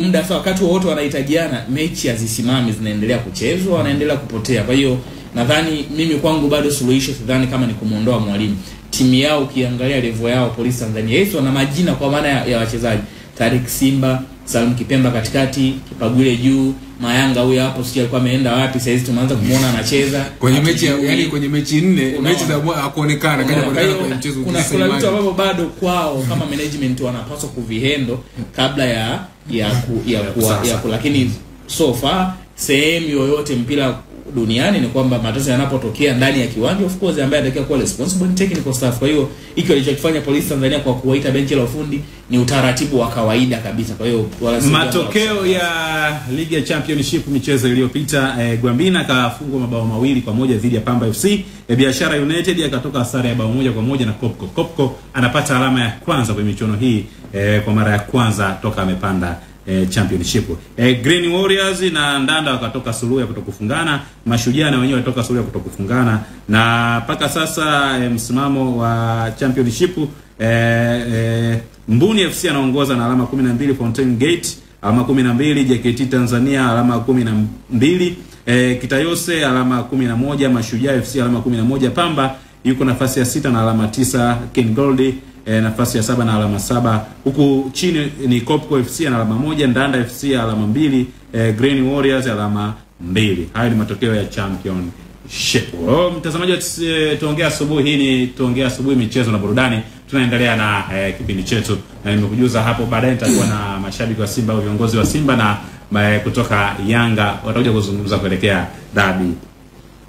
muda sawa, wakati wote wanahitajiana, mechi hazisimami, zinaendelea kuchezwa, wanaendelea kupotea. Kwa hiyo nadhani mimi kwangu bado suluhisho sidhani kama ni kumuondoa mwalimu. Timu yao ukiangalia level yao Polisi Tanzania hizo na majina kwa maana ya, ya wachezaji, Tarik Simba, Salum Kipemba katikati, Kipagule juu, Mayanga huyu hapo sio alikuwa ameenda wapi, sasa hizi tumeanza kumuona anacheza kwenye mechi, yaani kwenye mechi nne mechi za hakuonekana kaja kuonekana kwenye mchezo huu. Kuna kuna vitu ambavyo bado kwao kama management wanapaswa kuvihendo kabla ya ya ku, ya, ku, ya, ku, ya ku, lakini so far sehemu yoyote mpira duniani ni kwamba matatizo yanapotokea ndani ya kiwanja, of course ambaye anatakiwa kuwa responsible ni technical staff. Kwa hiyo hiki alichokifanya Polisi Tanzania kwa kuwaita benchi la ufundi ni utaratibu wa kawaida kabisa. Kwa hiyo matokeo ya, ya ligi ya Championship michezo iliyopita, eh, Gwambina kafungwa mabao mawili kwa moja dhidi ya Pamba F C, eh, Biashara United yakatoka sare ya bao moja kwa moja na Kopko. Kopko anapata alama ya kwanza kwa michuano hii, eh, kwa mara ya kwanza toka amepanda E, championship. E, Green Warriors na Ndanda wakatoka suluhu ya kutokufungana, Mashujaa na wenyewe watoka suluhu ya kutokufungana, na paka sasa e, msimamo wa championship e, e, Mbuni F C anaongoza na alama kumi na mbili, Fountain Gate alama kumi na mbili, J K T Tanzania alama kumi na mbili, e, Kitayose alama kumi na moja, Mashujaa F C alama kumi na moja, Pamba yuko nafasi ya sita na alama tisa, King Gold E, nafasi ya saba na alama saba. Huku chini ni Kopko F C na alama moja, Ndanda F C alama mbili, e, Green Warriors alama mbili. Hayo ni matokeo ya Championship. Oh, mtazamaji e, tuongea asubuhi, hii ni tuongea asubuhi michezo na burudani. Tunaendelea na e, kipindi chetu na nimekujuza hapo baadaye nitakuwa na mashabiki wa Simba au viongozi wa Simba na e, kutoka Yanga watakuja kuzungumza kuelekea dabi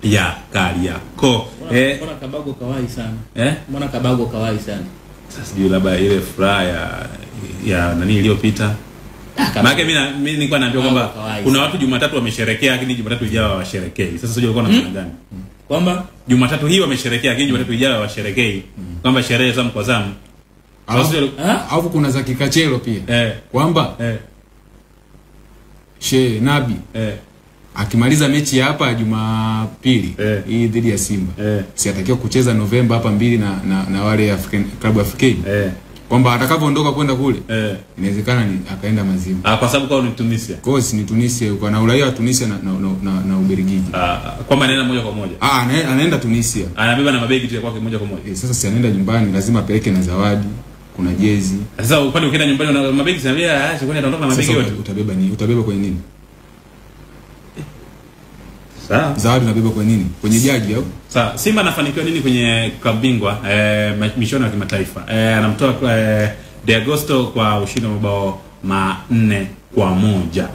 ya Kariakoo. Eh, mbona kabago kawai sana? Eh? Mbona kabago kawai sana? Sasa ndio labda ile furaha ya ya nani iliyopita. Maana mimi nilikuwa naambia kwamba kuna watu Jumatatu wamesherehekea lakini Jumatatu ijayo hawasherehekei. Sasa sio ulikuwa na maana gani? Kwamba Jumatatu hii wamesherehekea lakini Jumatatu ijayo hawasherehekei. Kwamba sherehe zamu kwa zamu. Alafu kuna za kikachelo pia. Eh. Kwamba eh. She Nabi eh. akimaliza mechi hapa Jumapili eh. hii dhidi ya Simba eh. si atakiwa kucheza Novemba hapa mbili na na, na wale African Club Africain, eh. kwamba atakapoondoka kwenda kule eh. inawezekana ni akaenda mazimu, ah, kwa sababu kwao ni Tunisia, kwao ni Tunisia, yuko na uraia wa Tunisia na na na, na Ubelgiji, ah, kwa maana anaenda moja kwa moja, ah, anaenda Tunisia anabeba na mabegi tu kwake moja kwa moja, eh, sasa si anaenda nyumbani lazima apeleke na zawadi, kuna jezi. Sasa upande ukienda nyumbani na mabegi sasa acha kwenda aondoka na mabegi yote utabeba nini? Utabeba kwenye nini? Sawa. Zawadi nabeba kwa nini? Kwenye jagi au? Sawa. Simba anafanikiwa nini kwenye klabu bingwa eh michuano ya kimataifa? Eh, anamtoa eh, De Agosto kwa ushindi wa mabao manne kwa moja.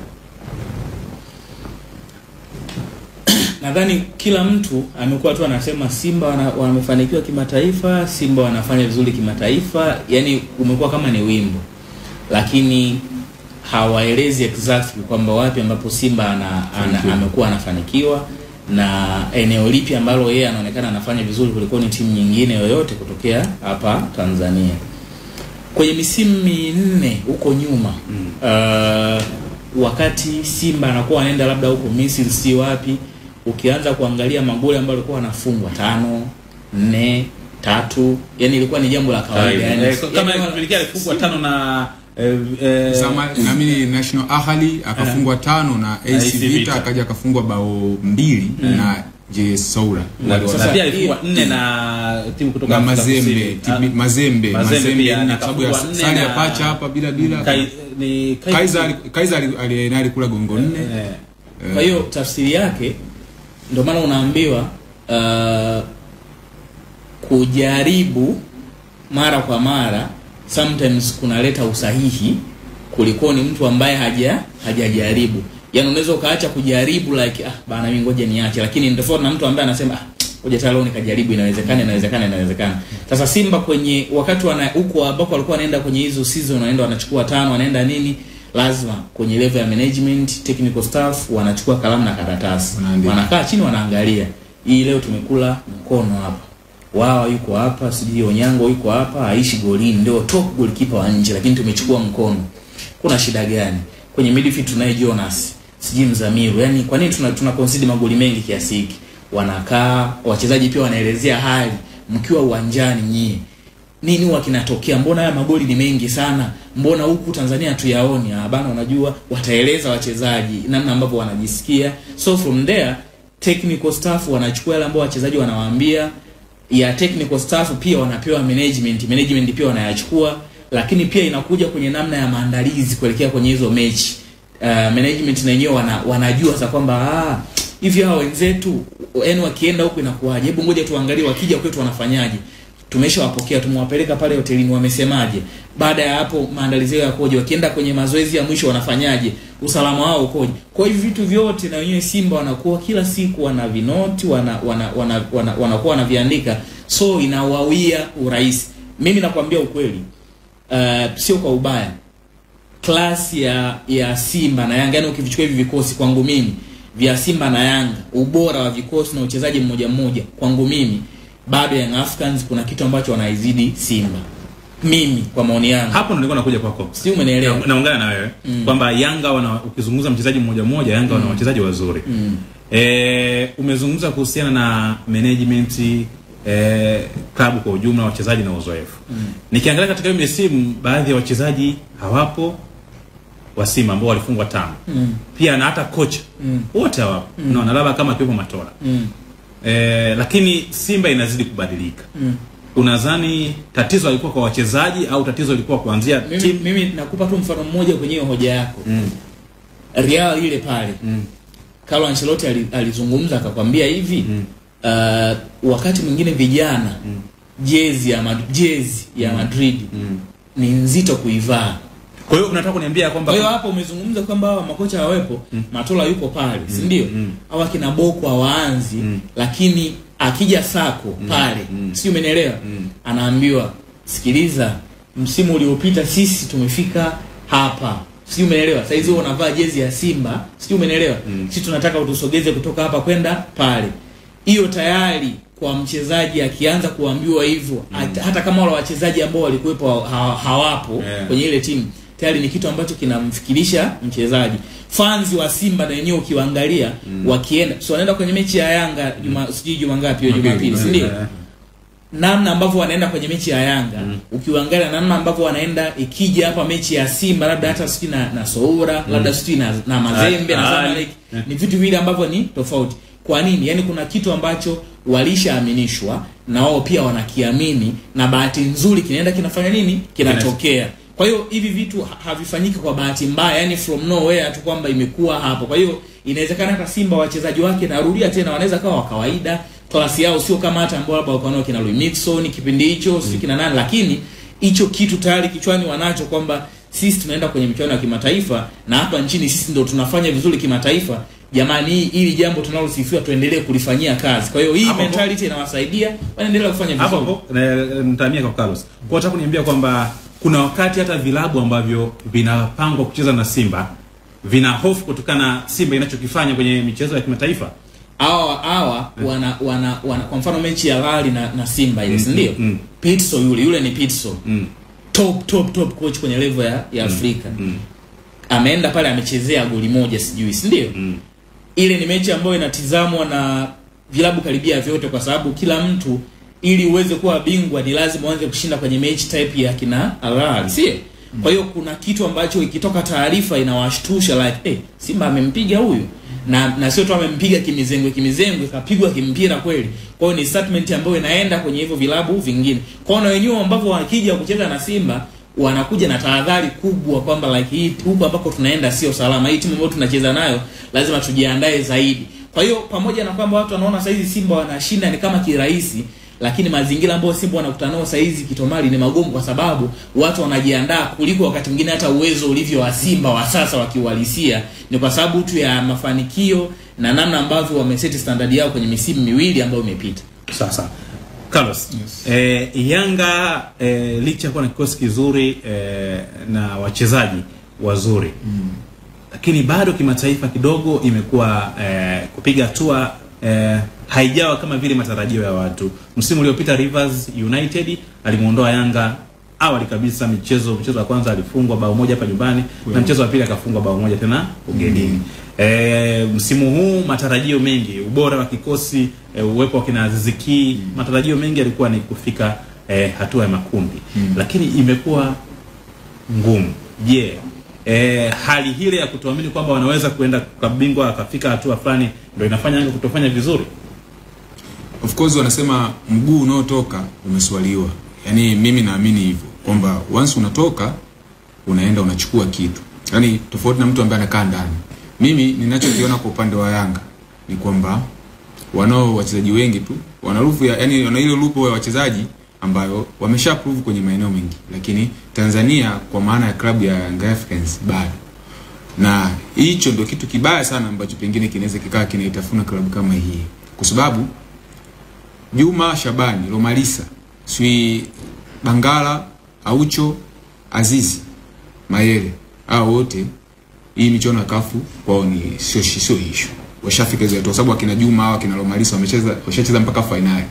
Nadhani kila mtu amekuwa tu anasema Simba wamefanikiwa kimataifa, Simba wanafanya vizuri kimataifa, yani umekuwa kama ni wimbo. Lakini hawaelezi exactly kwamba wapi ambapo Simba ana, ana amekuwa anafanikiwa na eneo lipi ambalo yeye anaonekana anafanya vizuri kuliko ni timu nyingine yoyote kutokea hapa Tanzania. Kwenye misimu minne huko nyuma, mm. uh, wakati Simba anakuwa anaenda labda huko Misri si wapi, ukianza kuangalia magoli ambayo alikuwa anafungwa tano nne tatu, yani ilikuwa ni jambo la kawaida, yani kama alikuwa alifungwa tano na Eh, eh, Sama, na mini National Ahali akafungwa eh, tano na A C Vita akaja akafungwa bao mbili eh, na J Saura. Sasa pia alifungwa nne na timu kutoka na Mazembe, timu Mazembe, Mazembe na sababu ya sare ya pacha hapa bila bila. Kai, ni Kaiser Kaiser alinali kula gongo nne. Eh, eh. Kwa hiyo tafsiri yake ndio maana unaambiwa uh, kujaribu mara kwa mara sometimes kunaleta usahihi kuliko ni mtu ambaye haja hajajaribu. Yaani unaweza ukaacha kujaribu like ah bana mimi ngoja niache, lakini ndivyo na mtu ambaye anasema ah ngoja tayari leo kajaribu, inawezekana inawezekana inawezekana. Sasa Simba kwenye wakati wana huko ambako walikuwa wanaenda kwenye hizo season wanaenda wanachukua tano wanaenda nini, lazima kwenye level ya management, technical staff wanachukua kalamu na karatasi, wanakaa chini wanaangalia. Hii leo tumekula mkono hapa, wao yuko hapa, sijui Onyango yuko hapa, Aishi golini ndio top goalkeeper wa nje, lakini tumechukua mkono. Kuna shida gani? Kwenye midfield tunaye Jonas, sijui Mzamiru. Yaani kwa nini tuna tuna concede magoli mengi kiasi hiki? Wanakaa, wachezaji pia wanaelezea hali mkiwa uwanjani nyinyi. Nini huwa kinatokea? Mbona haya magoli ni mengi sana? Mbona huku Tanzania tuyaoni? Bana, unajua wataeleza wachezaji namna ambavyo wanajisikia. So from there technical staff wanachukua yale ambao wachezaji wanawaambia, ya technical staff pia wanapewa management, management pia wanayachukua, lakini pia inakuja kwenye namna ya maandalizi kuelekea kwenye hizo mechi. Uh, management na wenyewe wana, wanajua sasa kwamba ah hivi hao wenzetu yani wakienda huko inakuaje? Hebu ngoja tuangalie wakija kwetu wanafanyaje. Tumeshawapokea, tumewapeleka pale hotelini, wamesemaje? Baada ya hapo maandalizi yao koje? Wakienda kwenye mazoezi ya mwisho wanafanyaje? Usalama wao koje? Kwa hivi vitu vyote na wenyewe Simba wanakuwa kila siku wana vinoti, wana wana wanakuwa wana, wana, wana viandika. So inawawia urahisi. Mimi nakwambia ukweli. Uh, sio kwa ubaya. Klasi ya ya Simba na Yanga, yani ukivichukua hivi vikosi kwangu mimi vya Simba na Yanga, ubora wa vikosi na uchezaji mmoja mmoja, kwangu mimi bado Young Africans kuna kitu ambacho wanaizidi Simba. Mimi kwa maoni yangu. Hapo nilikuwa nakuja kwako. Si umeelewa? Naungana na wewe mm. kwamba Yanga wana, ukizungumza mchezaji mmoja mmoja, Yanga wana mm. wachezaji wazuri. Mm. Eh, umezungumza kuhusiana na management, eh, klabu kwa ujumla, wachezaji na uzoefu. Mm. Nikiangalia katika hiyo msimu baadhi ya wachezaji hawapo wa Simba ambao walifungwa tano. Mm. Pia na hata coach mm. wote hawapo. Mm. Na wanalaba kama kipo matola. Mm. Eh, lakini Simba inazidi kubadilika. Mm. Unadhani tatizo lilikuwa kwa wachezaji au tatizo lilikuwa kuanzia mimi, team? Mimi nakupa tu mfano mmoja kwenye hoja yako. Mm. Real ile pale. Mm. Carlo Ancelotti alizungumza akakwambia hivi, mm. uh, wakati mwingine vijana mm. jezi ya Madrid, jezi ya Madrid mm. ni nzito kuivaa. Kwa hiyo unataka kuniambia kwamba kwa hiyo hapo umezungumza kwamba hawa makocha hawepo, mm. Matola yuko pale, mm. si ndio? Mm. Hawa kina Boko hawaanzi, mm. lakini akija Sako pale, mm. si umeelewa? Mm. Anaambiwa, sikiliza, msimu uliopita sisi tumefika hapa. Si umeelewa? Sasa hizo unavaa jezi ya Simba, si umeelewa? Mm. Sisi tunataka utusogeze kutoka hapa kwenda pale. Hiyo tayari kwa mchezaji akianza kuambiwa hivyo, mm. hata kama wale wachezaji ambao walikuwepo hawapo, yeah. kwenye ile timu, tayari ni kitu ambacho kinamfikirisha mchezaji. Fans wa Simba na wenyewe ukiwaangalia mm. wakienda, so wanaenda kwenye mechi ya Yanga Juma, mm. sijui Juma ngapi hiyo, Jumapili, si ndio? Namna ambavyo wanaenda kwenye mechi ya Yanga, mm. ukiwaangalia namna ambavyo wanaenda ikija hapa mechi ya Simba, labda hata sijui na na Soura, mm. labda sijui na, na Mazembe na Zamalek, ni vitu vile ambavyo ni tofauti. Kwa nini? Yaani kuna kitu ambacho walishaaminishwa na wao pia wanakiamini, na bahati nzuri kinaenda kinafanya nini? Kinatokea. Kwa hiyo hivi vitu havifanyiki kwa bahati mbaya, yani from nowhere tu kwamba imekuwa hapo. Kwa hiyo inawezekana hata Simba wachezaji wake, narudia tena, wanaweza kawa wa kawaida, klasi yao sio kama hata ambao hapa wakaona kina Louis Nixon kipindi hicho, si kina nani, lakini hicho kitu tayari kichwani wanacho kwamba sisi tunaenda kwenye michuano ya kimataifa na hapa nchini sisi ndio tunafanya vizuri kimataifa. Jamani, ili jambo tunalosifiwa tuendelee kulifanyia kazi. Kwa hiyo hii apo mentality inawasaidia wanaendelea kufanya vizuri. Hapo nitamia kwa Carlos. Kwa nataka kuniambia kwamba kuna wakati hata vilabu ambavyo vinapangwa kucheza na Simba vina hofu kutokana Simba inachokifanya kwenye michezo ya kimataifa. Hawa hawa mm. wana, wana wana kwa mfano mechi ya Ghali na, na Simba ile, si ndio? Mm. Pitso yule yule ni Pitso. Mm. Top top top coach kwenye level ya, ya mm. Afrika. Mm. Ameenda pale amechezea goli moja sijui, si ndio? Mm. Ile ni mechi ambayo inatazamwa na vilabu karibia vyote kwa sababu kila mtu, ili uweze kuwa bingwa ni lazima uanze kushinda kwenye mechi type ya kina Al. Si? Mm. Kwa hiyo kuna kitu ambacho ikitoka taarifa inawashtusha like eh hey, Simba amempiga huyu. Na na sio tu amempiga kimizengwe kimizengwe, kapigwa kimpira kweli. Kwa hiyo ni statement ambayo inaenda kwenye hivyo vilabu vingine. Kwa hiyo wenyewe ambao wakija kucheza na Simba wanakuja na tahadhari kubwa kwamba like hii huko ambako tunaenda sio salama. Hii timu ambayo tunacheza nayo lazima tujiandae zaidi. Kwa hiyo pamoja na kwamba watu wanaona saizi Simba wanashinda ni kama kirahisi, lakini mazingira ambayo Simba wanakutana nao saizi Kitomari ni magumu kwa sababu watu wanajiandaa kuliko wakati mwingine hata uwezo ulivyo wa Simba wa sasa wakiuhalisia ni kwa sababu tu ya mafanikio na namna ambavyo wameseti standard yao kwenye misimu miwili ambayo imepita. Sasa Carlos, yes. eh, Yanga eh, licha kuwa na kikosi kizuri eh, na wachezaji wazuri. Mm. Lakini bado kimataifa kidogo imekuwa eh, kupiga hatua eh, haijawa kama vile matarajio ya watu. Msimu uliopita Rivers United alimuondoa Yanga awali kabisa michezo mchezo wa kwanza alifungwa bao moja hapa nyumbani na mchezo wa pili akafungwa bao moja tena ugenini. Mm. E, msimu huu matarajio mengi, ubora wa kikosi, e, uwepo wa kina Aziziki, mm. matarajio mengi yalikuwa ni kufika e, hatua ya makundi. Mm. Lakini imekuwa ngumu. Je, yeah. E, hali hile ya kutoamini kwamba wanaweza kuenda kabingwa akafika hatua fulani ndio inafanya Yanga kutofanya vizuri. Of course wanasema mguu unaotoka umeswaliwa. Yani mimi naamini hivyo kwamba once unatoka unaenda unachukua kitu. Yani tofauti na mtu ambaye anakaa ndani. Mimi ninachokiona kwa upande wa Yanga ni kwamba wanao wachezaji wengi tu wanarufu ya yani wana ile lupo ya wachezaji ambayo wameshaprove kwenye maeneo mengi, lakini Tanzania kwa maana ya klabu ya Young Africans bado. Na hicho ndio kitu kibaya sana ambacho pengine kinaweza kikaa kinaitafuna klabu kama hii. Kwa sababu Juma Shabani, Romalisa, Sui Bangala, Aucho, Azizi, Mayele, hao wote hii michona kafu kwao ni sio sio issue. Washafika zetu kwa sababu akina Juma au akina Romalisa wamecheza washacheza mpaka finali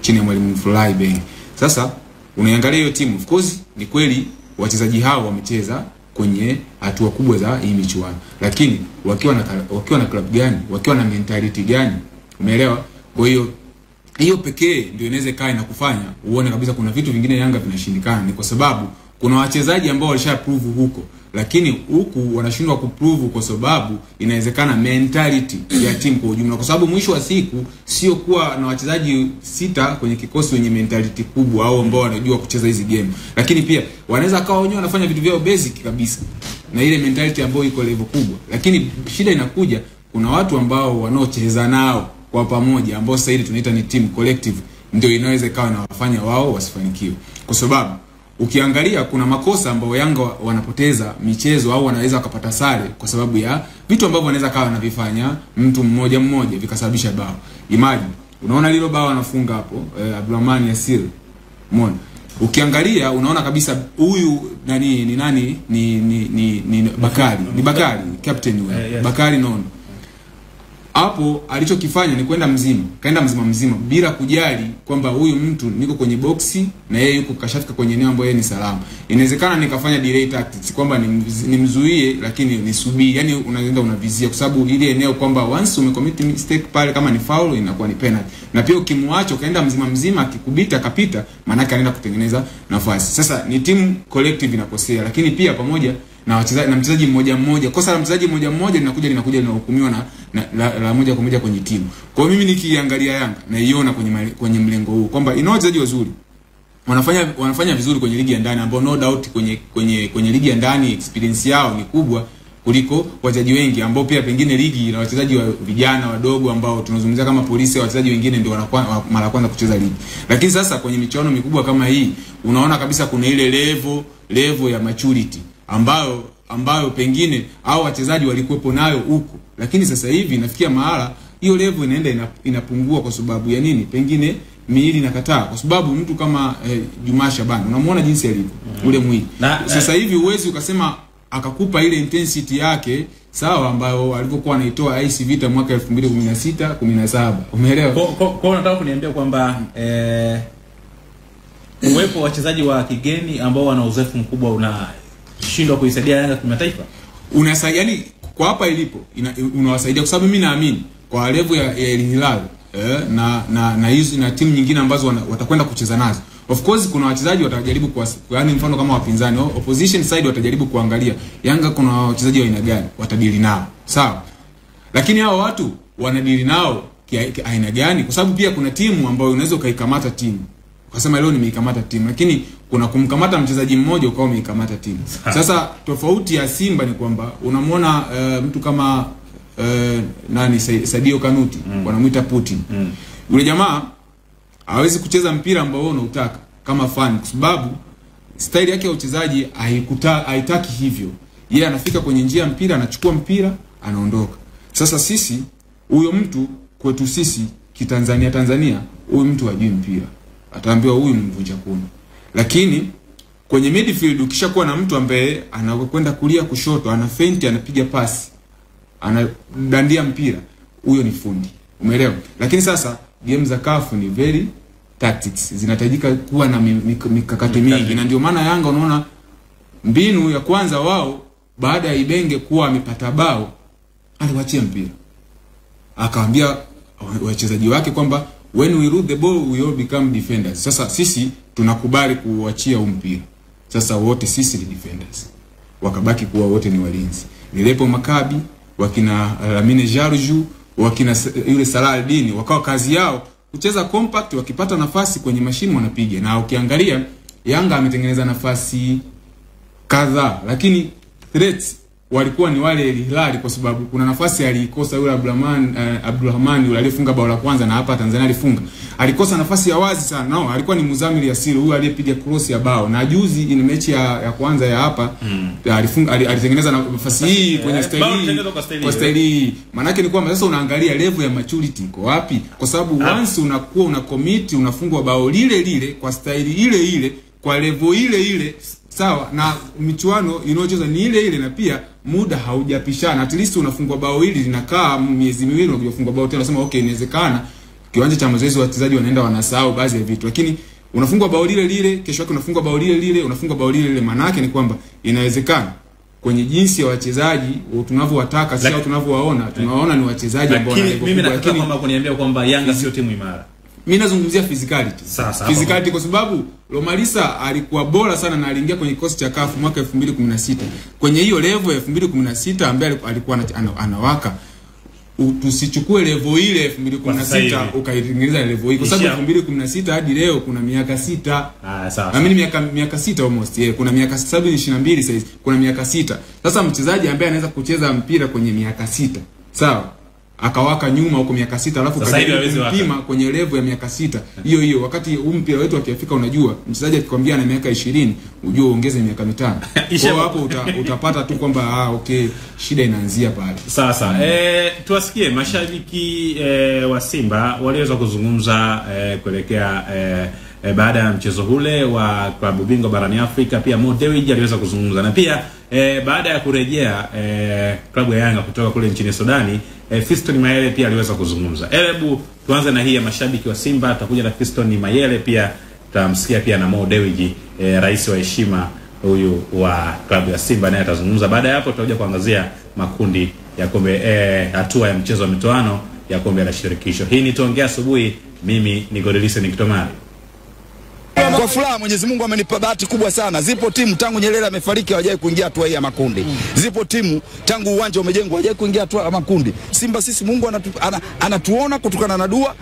chini ya mwalimu Fly Bang. Sasa unaangalia hiyo timu, of course ni kweli wachezaji hao wamecheza kwenye hatua kubwa za hii michuano, lakini wakiwa na wakiwa na club gani, wakiwa na mentality gani, umeelewa? Kwa hiyo hiyo pekee ndio inaweza kai na kufanya uone kabisa kuna vitu vingine Yanga vinashindikana, ni kwa sababu kuna wachezaji ambao walishaprove huko, lakini huku wanashindwa kuprove kwa sababu inawezekana mentality ya timu kwa ujumla, kwa sababu mwisho wa siku sio kuwa na wachezaji sita kwenye kikosi wenye mentality kubwa au ambao wanajua kucheza hizi game, lakini pia wanaweza kawa wenyewe wanafanya vitu vyao basic kabisa na ile mentality ambayo iko level kubwa, lakini shida inakuja kuna watu ambao wanaocheza nao kwa pamoja ambao sasa hivi tunaita ni team collective, ndio inaweza kawa na wafanya wao wasifanikiwe. Kwa sababu ukiangalia kuna makosa ambayo Yanga wanapoteza michezo au wanaweza kupata sare kwa sababu ya vitu ambavyo wanaweza kawa wanavifanya mtu mmoja mmoja vikasababisha bao. Imagine unaona lilo bao anafunga hapo eh, Abdulrahman Yasir. Umeona? Ukiangalia unaona kabisa huyu nani ni nani ni ni, ni, ni Bakari, ni Bakari, captain huyu. Bakari Nono. Hapo alichokifanya ni kwenda mzima, kaenda mzima mzima bila kujali kwamba huyu mtu niko kwenye boksi na yeye yuko kashafika kwenye eneo ambayo yeye ni salama. Inawezekana nikafanya delay tactics kwamba nimzuie lakini nisubiri. Yaani unaenda unavizia kwa sababu ile eneo kwamba once umecommit mistake pale kama ni foul inakuwa ni penalty. Na pia ukimwacha kaenda mzima mzima akikubita kapita maana yake anaenda kutengeneza nafasi. Sasa ni timu collective inakosea, lakini pia pamoja na wachezaji na mchezaji mmoja mmoja, kosa la mchezaji mmoja mmoja linakuja linakuja linahukumiwa na, na la, la moja kwa moja kwenye timu. Kwa mimi nikiangalia Yanga naiona kwenye kwenye mlengo huu kwamba ina wachezaji wazuri wanafanya wanafanya vizuri kwenye ligi ya ndani ambao no doubt kwenye kwenye kwenye ligi ya ndani experience yao ni kubwa kuliko wachezaji wengi ambao pia pengine ligi na wachezaji wa vijana wadogo ambao tunazungumzia kama Polisi au wachezaji wengine ndio wanakuwa mara kwanza kucheza ligi. Lakini sasa kwenye michuano mikubwa kama hii unaona kabisa kuna ile level level ya maturity ambayo ambayo pengine au wachezaji walikuwepo nayo huko, lakini sasa hivi nafikia mahala hiyo level inaenda inapungua. Kwa sababu ya nini? Pengine miili nakataa, kwa sababu mtu kama eh, Juma Shabani unamuona jinsi alivyo mm-hmm. ule mwili sasa hivi uwezi ukasema akakupa ile intensity yake sawa ambayo alivyokuwa anaitoa I C Vita mwaka elfu mbili kumi na sita kumi na saba. Umeelewa? Kwa unataka kuniambia kwamba eh uwepo wachezaji wa kigeni ambao wana uzoefu mkubwa una shindwa kuisaidia Yanga kimataifa. Unasaidia yani kwa hapa ilipo unawasaidia, kwa sababu mimi naamini kwa level ya Al Hilal eh, na na na hizo na timu nyingine ambazo wana, watakwenda kucheza nazo. Of course kuna wachezaji watajaribu kwa yani mfano kama wapinzani opposition side watajaribu kuangalia Yanga kuna wachezaji wa aina gani watadili nao. Sawa? Lakini hao watu wanadili nao aina gani? Kwa sababu pia kuna timu ambayo unaweza ukaikamata timu. Kasema leo nimeikamata timu, lakini kuna kumkamata mchezaji mmoja ukao umeikamata timu. Sasa tofauti ya Simba ni kwamba unamuona uh, mtu kama uh, nani Sadio Kanuti mm. wanamuita Putin. Mm. Yule jamaa hawezi kucheza mpira ambao unautaka kama fan, kwa sababu style yake ya uchezaji haitaki hivyo. Yeye anafika kwenye njia mpira, anachukua mpira, anaondoka. Sasa sisi huyo mtu kwetu sisi Kitanzania Tanzania, huyo mtu hajui mpira. Ataambiwa huyu mvunja kuni. Lakini Kwenye midfield ukishakuwa na mtu ambaye anakwenda kulia kushoto, anafenti, anapiga pasi, anadandia mpira, huyo ni fundi. Umeelewa? Lakini sasa game za kafu ni very tactics. Zinahitajika kuwa na mikakati mingi, na ndio maana Yanga unaona mbinu ya kwanza wao baada ya Ibenge kuwa amepata bao, aliwaachia mpira. Akaambia wachezaji wake kwamba when we root the ball we all become defenders. Sasa sisi tunakubali kuachia mpira. Sasa wote sisi ni defenders. Wakabaki kuwa wote ni walinzi. Nilepo Makabi, wakina Lamine Jaruju, wakina yule Saladini, wakawa kazi yao kucheza compact, wakipata nafasi kwenye mashimo wanapiga. Na ukiangalia Yanga ametengeneza nafasi kadhaa, lakini threats walikuwa ni wale Al Hilal, kwa sababu kuna nafasi alikosa yule Abdulrahman uh, Abdulrahman yule aliyefunga bao la kwanza na hapa Tanzania alifunga. Alikosa nafasi ya wazi sana. No, alikuwa ni Muzamili Asiri huyu aliyepiga cross ya bao. Na juzi ni mechi ya, ya kwanza ya hapa mm. alifunga alitengeneza nafasi hii kwenye staili. Kwa staili. Maana yake ni kwamba sasa unaangalia level ya maturity iko wapi? Kwa sababu ah. once unakuwa una commit unafungwa bao lile lile kwa staili ile ile kwa level ile ile, sawa, na michuano inayocheza ni ile ile, na pia muda haujapishana. At least unafungwa bao hili linakaa miezi miwili na kujafungwa bao tena, unasema okay, inawezekana kiwanja cha mazoezi wachezaji wanaenda wanasahau baadhi ya vitu, lakini unafungwa bao lile lile, kesho yake unafungwa bao lile lile, unafungwa bao lile lile. Maana yake ni kwamba inawezekana kwenye jinsi ya wachezaji tunavyowataka sio tunavyowaona, tunawaona ni wachezaji ambao wana level. Mimi nataka kwamba kuniambia kwamba Yanga sio timu imara. Mimi nazungumzia physicality. Sasa, physicality kwa sababu Lomalisa alikuwa bora sana na aliingia kwenye kikosi cha kafu mwaka elfu mbili kumi na sita. Kwenye hiyo level ya elfu mbili kumi na sita ambaye alikuwa anawaka, tusichukue level ile elfu mbili kumi na sita ukaitengeneza level hii, kwa sababu elfu mbili kumi na sita hadi leo kuna miaka sita. Ah, sawa. Na mimi miaka miaka sita almost. Yeah, kuna miaka saba ishirini na mbili sasa. Kuna miaka sita. Sasa mchezaji ambaye anaweza kucheza mpira kwenye miaka sita, sawa, akawaka nyuma huko miaka sita, alafu kaja kupima kwenye level ya miaka sita hiyo hiyo, wakati huu mpira wetu wa Kiafrika, unajua mchezaji akikwambia na miaka ishirini unajua uongeze miaka mitano. Kwa hapo uta, utapata tu kwamba ah, okay, shida inaanzia pale. Sasa mm. eh tuwasikie mashabiki eh, wa Simba waliweza kuzungumza eh, kuelekea eh, eh, baada ya mchezo ule wa klabu bingwa barani Afrika. Pia Mo Dewji aliweza kuzungumza, na pia eh, baada ya kurejea eh, klabu ya Yanga kutoka kule nchini Sudani, eh, Fiston Mayele pia aliweza kuzungumza. Hebu tuanze na hii ya mashabiki wa Simba, atakuja na Fiston Mayele, pia tutamsikia pia na Mo Dewji, eh, rais wa heshima huyu wa klabu ya Simba, naye atazungumza. Baada ya hapo tutakuja kuangazia makundi ya kombe, eh, hatua ya mchezo wa mitoano ya kombe la shirikisho. Hii ni Tuongea Asubuhi, mimi ni Godlisten Kitomari. Kwa furaha, Mwenyezi Mungu amenipa bahati kubwa sana. Zipo timu tangu Nyerere amefariki hawajawahi kuingia hatua ya makundi. Zipo timu tangu uwanja umejengwa hawajawahi kuingia hatua ya makundi. Simba sisi Mungu anatu, anatuona kutokana na dua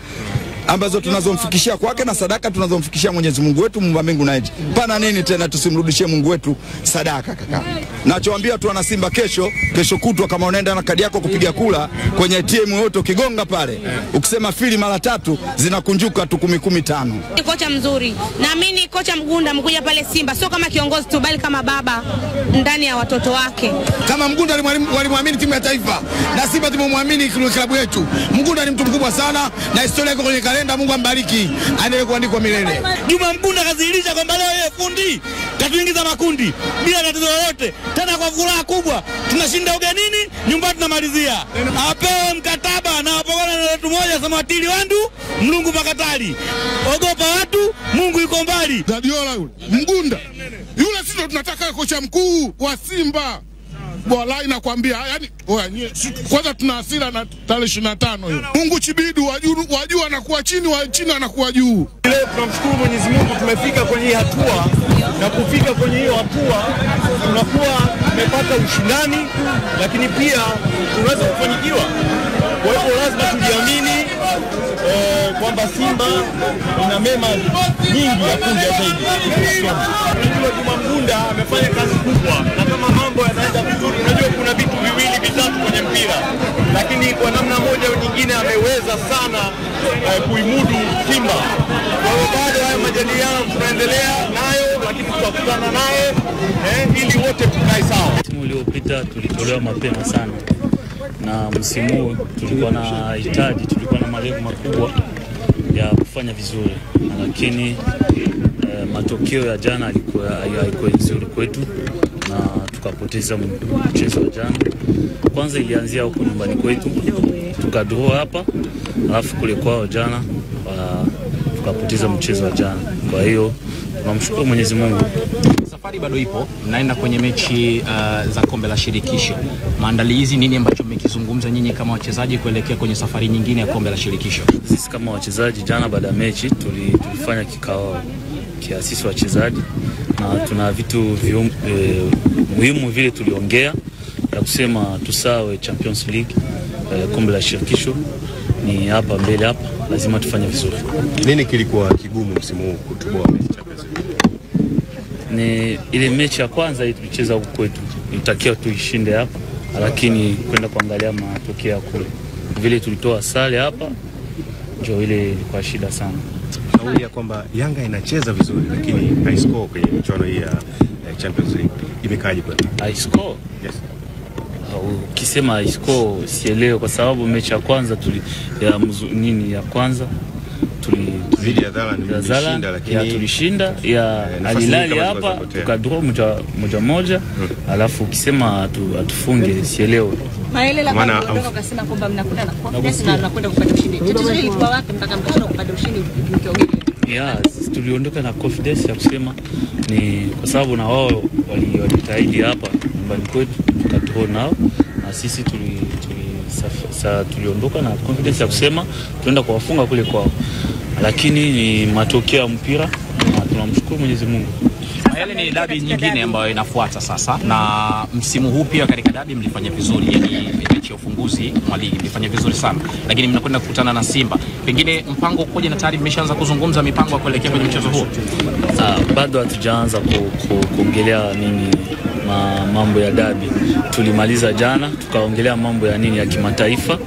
ambazo tunazomfikishia kwake na sadaka tunazomfikishia Mwenyezi Mungu wetu Muumba mbingu na nchi. Pana nini tena tusimrudishie Mungu wetu sadaka kaka. Nachoambia tu wana Simba, kesho kesho kutwa kama unaenda na kadi yako kupiga kula kwenye A T M yote ukigonga pale, ukisema fili mara tatu zinakunjuka tu kumi kumi tano. Ni kocha mzuri. Naamini kocha Mgunda mkuja pale Simba sio kama kiongozi tu bali kama baba ndani ya watoto wake. Kama Mgunda walimwamini timu ya taifa na Simba tumemwamini klabu yetu. Mgunda ni mtu mkubwa sana na historia yake kwenye kalenda, Mungu ambariki, aendelee kuandikwa milele. Juma Mgunda kadhihirisha kwamba leo yeye fundi, tatuingiza makundi bila tatizo lolote. Tena kwa furaha kubwa, tunashinda ugenini, nyumbani tunamalizia. Apewe mkataba na wapogona na watu moja samatili wandu, Mlungu pakatali. Ogopa watu, Mungu yuko mbali. Dadiola yule, Mgunda. Yule sisi tunataka kocha mkuu wa Simba. Walai nakwambia, yani kwanza tuna hasira na tarehe ishirini na tano hiyo. Mungu chibidu wajua anakuwa chini, wa chini anakuwa juu. Leo tunamshukuru Mwenyezi Mungu tumefika kwenye hii hatua, na kufika kwenye hiyo hatua tunakuwa tumepata ushindani, lakini pia tunaweza kufanikiwa. Kwa hiyo lazima tujiamini eh, kwamba Simba ina mema nyingi ya kuja zaidi. Unajua Juma Mgunda amefanya kazi kubwa, na kama mambo yanaenda vizuri, unajua kuna vitu viwili vitatu kwenye mpira, lakini kwa namna moja au nyingine ameweza sana eh, kuimudu Simba. Kwa hiyo baada ya majadiliano tunaendelea nayo, lakini tutakutana naye eh, ili wote tukae sawa. Timu iliyopita tulitolewa mapema sana, na msimu tulikuwa na hitaji, tulikuwa na malengo makubwa ya kufanya vizuri, lakini eh, matokeo ya jana yalikuwa nzuri kwetu na tukapoteza mchezo jana. Kwanza ilianzia huko nyumbani kwetu, tukadraw hapa, alafu kule kwao jana uh, tukapoteza mchezo jana. Kwa hiyo tunamshukuru Mwenyezi Mungu. Safari bado ipo, naenda kwenye mechi uh, za kombe la shirikisho. Maandalizi nini ambacho mmekizungumza nyinyi kama wachezaji kuelekea kwenye safari nyingine ya kombe la shirikisho? Sisi kama wachezaji jana baada ya mechi tuli, tulifanya kikao kia sisi wachezaji na tuna vitu vium, e, muhimu vile tuliongea ya kusema tusawe Champions League, e, kombe la shirikisho ni hapa mbele hapa, lazima tufanye vizuri. Nini kilikuwa kigumu msimu huu kutoboa mechi Champions League? Ni ile mechi ya kwanza ilicheza huko kwetu, ilitakiwa tuishinde hapa, lakini kwenda kuangalia matokeo ya kule vile tulitoa sare hapa ndio ile ilikuwa shida sana. Nauli ya kwamba Yanga inacheza vizuri lakini haiscore kwenye michuano hii ya Champions League imekaaje kweli? Haiscore? Yes. Ukisema haiscore sielewi kwa sababu mechi ya kwanza tuli ya mzu, nini ya kwanza tulizidi adhala nilishinda lakini ya tulishinda ya Al Hilal hapa tukadraw moja moja hmm. Alafu ukisema atufunge sielewi. Maana ukasema kwamba mnakwenda na confidence na mnakwenda kupata ushindi. Tatizo hili kwa wapi mpaka mkaona kupata ushindi mkiongea? Yeah, tuliondoka na confidence ya kusema ni kwa sababu na wao walijitahidi hapa nyumbani kwetu tukadraw nao na sisi tuli sasa tuliondoka na confidence ya kusema tunaenda kuwafunga kule kwao, lakini ni matokeo ya mpira na tunamshukuru Mwenyezi Mungu. Yale ni dabi nyingine ambayo inafuata sasa, na msimu huu pia katika dabi mlifanya vizuri, yani mechi ya ufunguzi wa ligi mlifanya vizuri sana, lakini mnakwenda kukutana na Simba. Pengine mpango ukoje na tayari mmeshaanza kuzungumza mipango ya kuelekea kwenye mchezo huo? Uh, bado hatujaanza kuongelea nini ma, mambo ya dabi. Tulimaliza jana tukaongelea mambo ya nini ya kimataifa,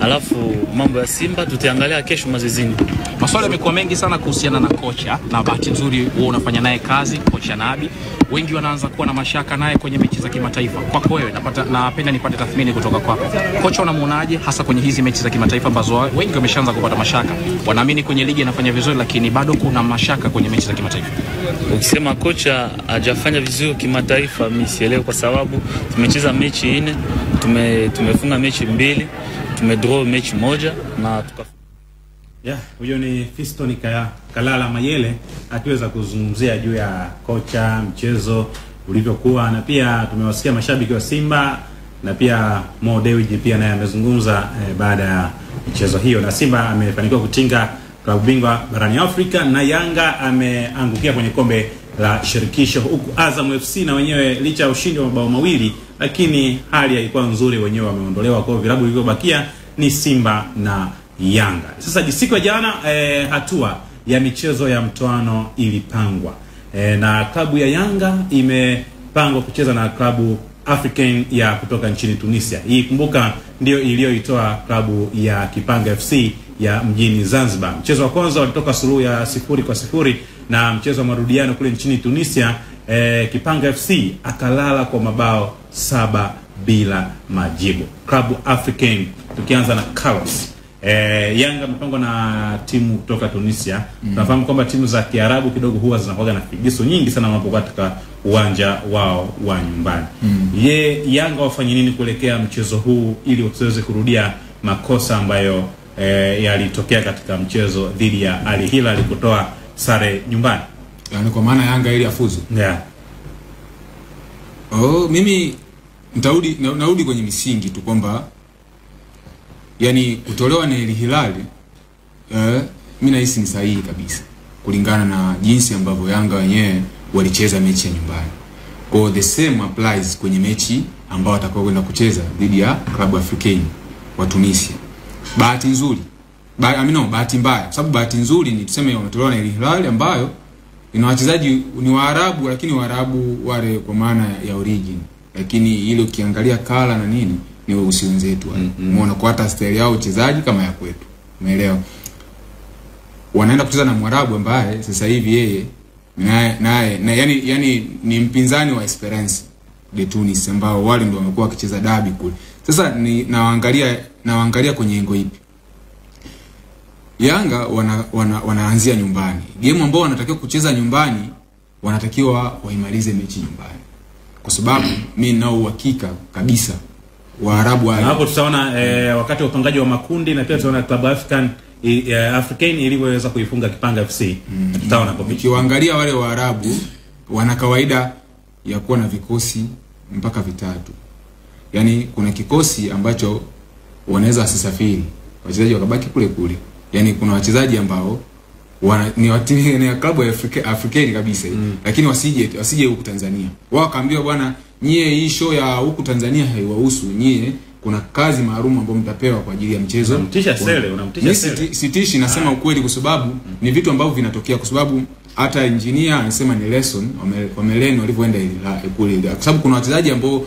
alafu mambo ya Simba tutaangalia kesho mazizini. Maswali yamekuwa mengi sana kuhusiana na kocha, na bahati nzuri wewe unafanya naye kazi, kocha Nabi. Wengi wanaanza kuwa na mashaka naye kwenye mechi za kimataifa. Kwako wewe napata napenda nipate tathmini kutoka kwako. Kocha unamuonaje hasa kwenye hizi mechi za kimataifa ambazo wengi wameshaanza kupata mashaka? Wanaamini kwenye ligi anafanya vizuri lakini bado kuna mashaka kwenye mechi za kimataifa. Ukisema kocha hajafanya vizuri kimataifa mimi sielewi kwa sababu tumecheza mechi nne, tume, tumefunga mechi mbili, tumedraw mechi moja na tuka ya, yeah, huyo ni Fiston Kalala Mayele akiweza kuzungumzia juu ya kocha, mchezo ulivyokuwa, na pia tumewasikia mashabiki wa Simba na pia Mo Dewji pia naye amezungumza eh, baada ya mchezo hiyo. Na Simba amefanikiwa kutinga klabu bingwa barani Afrika na Yanga ameangukia kwenye kombe la shirikisho, huku Azam F C na wenyewe licha ya ushindi wa mabao mawili lakini hali haikuwa nzuri, wenyewe wameondolewa. Kwa vilabu vilivyobakia ni Simba na Yanga. Sasa siku ya jana eh, hatua ya michezo ya mtoano ilipangwa. Eh, na klabu ya Yanga imepangwa kucheza na klabu Africain ya kutoka nchini Tunisia. Hii kumbuka ndio iliyoitoa klabu ya Kipanga F C ya mjini Zanzibar. Mchezo wa kwanza walitoka suluhu ya sifuri kwa sifuri na mchezo wa marudiano kule nchini Tunisia eh, Kipanga F C akalala kwa mabao saba bila majibu. Klabu Africain tukianza na Carlos. Eh, Yanga mpango na timu kutoka Tunisia. Mm. Tunafahamu kwamba timu za Kiarabu kidogo huwa zinakuwa na figisu nyingi sana wanapokuwa katika uwanja wao wa nyumbani. Mm. Ye Yanga wafanye nini kuelekea mchezo huu ili wasiweze kurudia makosa ambayo eh, yalitokea katika mchezo dhidi ya Al Hilal alikotoa sare nyumbani? Yaani kwa maana Yanga ili afuzu. Yeah. Oh, mimi mtaudi na, naudi kwenye misingi tu kwamba yani kutolewa na Al Hilal eh, mimi nahisi ni sahihi kabisa kulingana na jinsi ambavyo Yanga wenyewe walicheza mechi ya nyumbani. Kwa the same applies kwenye mechi ambayo atakao kwenda kucheza dhidi ya Club Africain wa Tunisia. Bahati nzuri, ba, I mean no, bahati mbaya, kwa sababu bahati nzuri ni tuseme wametolewa na Al Hilal ambayo ina wachezaji ni Waarabu, lakini Waarabu wale kwa maana ya origin, lakini ile ukiangalia kala na nini ni weusi wenzetu. Mm -hmm. Muona kwa hata style yao uchezaji kama ya kwetu. Umeelewa? Wanaenda kucheza na Mwarabu ambaye sasa hivi yeye naye naye na, yani yani ni mpinzani wa Esperance de Tunis ambao wale ndio wamekuwa wakicheza dabi kule. Sasa ni naangalia naangalia kwenye engo ipi? Yanga wana, wana, wanaanzia nyumbani. Game ambao wanatakiwa kucheza nyumbani, wanatakiwa waimalize mechi nyumbani. Kwa sababu mimi nina uhakika kabisa Waarabu wale. Na hapo tutaona e, wakati wa upangaji wa makundi na pia tutaona Club African e, Africain ilivyoweza kuifunga Kipanga F C. Mm. Tutaona hapo. Ukiangalia wale Waarabu wana kawaida ya kuwa na vikosi mpaka vitatu. Yaani kuna kikosi ambacho wanaweza asisafiri, wachezaji wakabaki kule kule. Yaani kuna wachezaji ambao wana, ni watini ni klabu ya Afrika, Afrikeni kabisa, mm. lakini wasije wasije huku Tanzania. Wao kaambiwa bwana, nyie hii show ya huku Tanzania haiwahusu nyie, kuna kazi maalum ambayo mtapewa kwa ajili ya mchezo. Unamtisha sele, unamtisha sele. Sitishi, nasema ukweli kwa sababu mm. ni vitu ambavyo vinatokea kwa sababu hata engineer anasema ni lesson wameleni walivyoenda kule. Kwa sababu kuna wachezaji ambao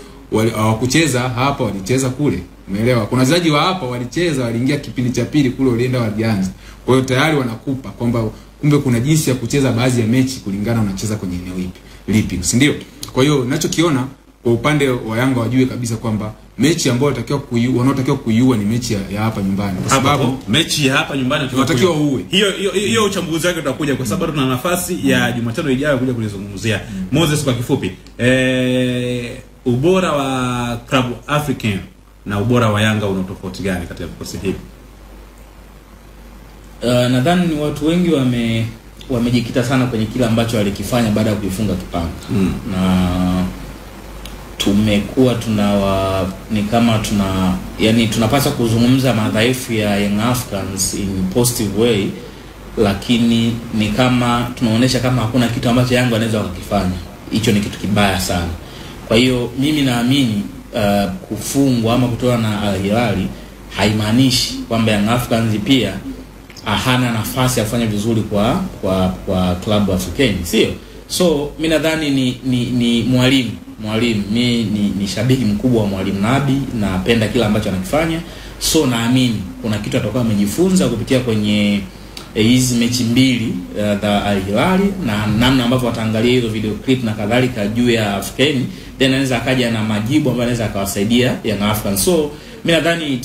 hawakucheza hapa walicheza kule. Umeelewa? Kuna wachezaji wa hapa walicheza, waliingia kipindi cha pili kule walienda walianza. Kwa hiyo tayari wanakupa kwamba kumbe kuna jinsi ya kucheza baadhi ya mechi kulingana unacheza kwenye eneo lipi. Lipi, si ndio? Kwa hiyo ninachokiona kwa upande wa Yanga wajue kabisa kwamba mechi ambayo watakiwa kuiua, wanaotakiwa kuiua ni mechi ya hapa nyumbani. Kwa sababu mechi ya hapa nyumbani tunatakiwa uue. Hiyo hiyo hiyo uchambuzi wake utakuja kwa sababu tuna nafasi mm. ya Jumatano ijayo kuja kulizungumzia. Mm. Moses, kwa kifupi, eh ubora wa Club African na ubora wa Yanga una tofauti gani katika kikosi hiki? Uh, nadhani watu wengi wame wamejikita sana kwenye kila ambacho alikifanya baada ya kuifunga Kipanga. Mm. Na tumekuwa tunawa ni kama tuna yani tunapaswa kuzungumza madhaifu ya Young Africans in positive way, lakini ni kama tunaonesha kama hakuna kitu ambacho Yanga anaweza wakakifanya. Hicho ni kitu kibaya sana. Kwa hiyo mimi naamini uh, kufungwa ama kutoa na Al Hilal haimaanishi kwamba Young Africans pia hana nafasi ya kufanya vizuri kwa kwa kwa Club Africain, sio? So mimi nadhani ni ni, ni mwalimu mwalimu mimi ni, ni shabiki mkubwa wa mwalimu Nabi, napenda kila ambacho anakifanya. So naamini kuna kitu atakuwa amejifunza kupitia kwenye hizi eh, mechi mbili uh, za Al Hilal na namna ambavyo wataangalia hizo video clip na kadhalika juu ya African, then anaweza akaja na majibu ambayo anaweza akawasaidia Young Africans. So mimi nadhani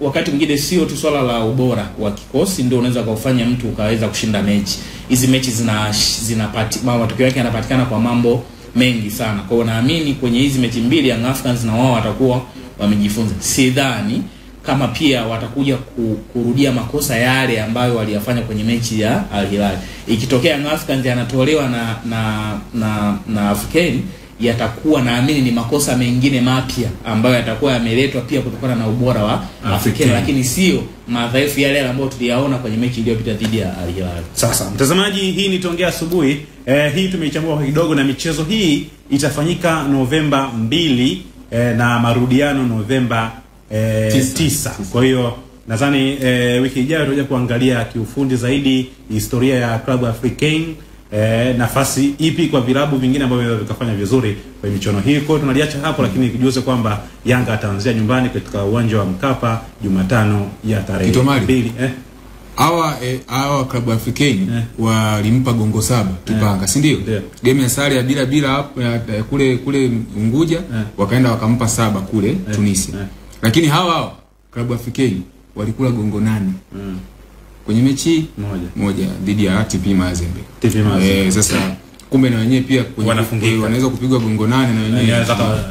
wakati mwingine sio tu swala la ubora wa kikosi ndio unaweza kufanya mtu ukaweza kushinda mechi. Hizi mechi zina zinapatikana, matokeo yake yanapatikana kwa mambo mengi sana. Kwa hiyo naamini kwenye hizi mechi mbili Young Africans na wao watakuwa wamejifunza. Sidhani kama pia watakuja ku, kurudia makosa yale ambayo waliyafanya kwenye mechi ya Al Hilal. Ikitokea Young Africans yanatolewa na na na, na African, yatakuwa naamini ni makosa mengine mapya ambayo yatakuwa yameletwa pia kutokana na ubora wa African, lakini sio madhaifu yale ambayo tuliyaona kwenye mechi iliyopita dhidi ya Al Hilal. Sasa mtazamaji, hii ni Tuongea Asubuhi. Eh, hii tumeichambua kidogo na michezo hii itafanyika Novemba mbili eh, na marudiano Novemba eh, tisa. tisa. Kwa hiyo nadhani eh, wiki ijayo tutakuja kuangalia kiufundi zaidi historia ya Club Africain. Eh, nafasi ipi kwa vilabu vingine ambavyo vikafanya vizuri kwa michuano hii. Kwa tunaliacha hapo, lakini kijue kwamba Yanga ataanzia nyumbani katika uwanja wa Mkapa Jumatano ya tarehe mbili. Eh hawa eh, hawa Club Africain eh. walimpa gongo saba Kipanga, eh. si ndio? Yeah. Game ya sare ya bila bila kule kule Unguja, eh. wakaenda wakampa saba kule eh. Tunisia. Eh. Lakini hawa Club Africain walikula gongo nane. Mm. Kwenye mechi moja moja dhidi ya T P Mazembe. T P Mazembe. Eh, sasa kumbe na wenyewe pia wanaweza kupigwa gongo nane na wenyewe.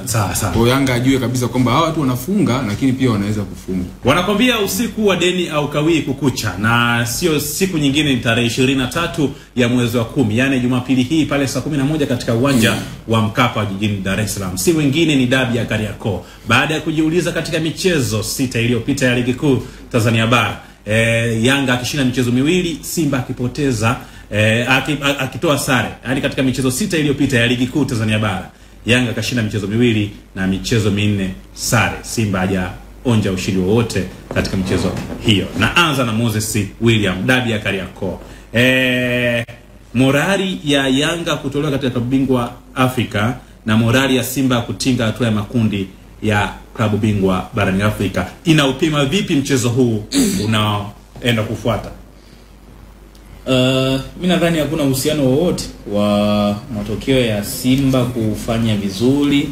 Sawa sawa. Kwa Yanga ajue kabisa kwamba hawa tu wanafunga lakini pia wanaweza kufunga. Wanakwambia usiku wa deni au kawii kukucha, na sio siku nyingine ni tarehe ishirini na tatu ya mwezi wa kumi, yani Jumapili hii pale saa kumi na moja katika uwanja mm. wa Mkapa jijini Dar es Salaam. Si wengine ni dabi ya Kariakoo. Baada ya kujiuliza katika michezo sita iliyopita ya Ligi Kuu Tanzania Bara, Eh, Yanga akishinda michezo miwili, Simba akipoteza, eh, akitoa sare. Yaani katika michezo sita iliyopita ya Ligi Kuu Tanzania Bara, Yanga akashinda michezo miwili na michezo minne sare. Simba hajaonja ushindi wowote katika michezo hiyo. Na anza na Moses William, dabi ya Kariakoo. Eh, morali ya Yanga kutolewa katika klabu bingwa Afrika na morali ya Simba kutinga hatua ya makundi ya klabu bingwa barani Afrika, inaupima vipi mchezo huu unaoenda kufuata? Uh, mimi nadhani hakuna uhusiano wowote wa matokeo ya Simba kufanya vizuri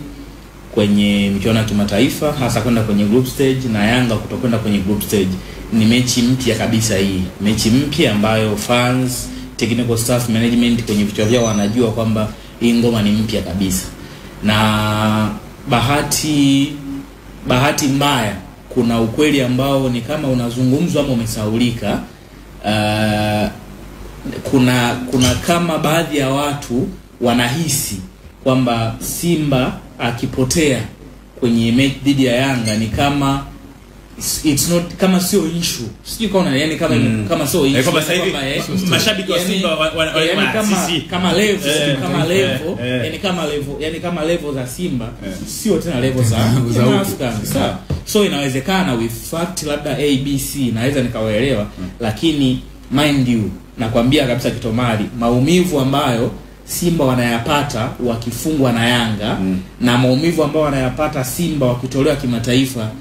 kwenye michuano ya kimataifa, hasa kwenda kwenye group stage, na Yanga kutokwenda kwenye group stage. Ni mechi mpya kabisa hii. Mechi mpya ambayo fans, technical staff, management kwenye vichwa vyao wanajua kwamba hii ngoma ni mpya kabisa. Na bahati bahati mbaya, kuna ukweli ambao ni kama unazungumzwa ama umesahaulika. Uh, kuna kuna kama baadhi ya watu wanahisi kwamba Simba akipotea kwenye mechi dhidi ya Yanga ni kama it's, it's not kama sio issue. Sijui kama yani kama mm. kama sio issue. Kama sasa hivi mashabiki wa Simba wanasema kama kama level eh, kama eh, level eh, yani kama level yani kama level za Simba eh, sio tena level za Afrika. Sawa. So inawezekana with fact labda A B C naweza nikawaelewa hmm. lakini mind you nakwambia kabisa Kitomari, maumivu ambayo Simba wanayapata wakifungwa na Yanga hmm. na maumivu ambayo wanayapata Simba wakitolewa kimataifa,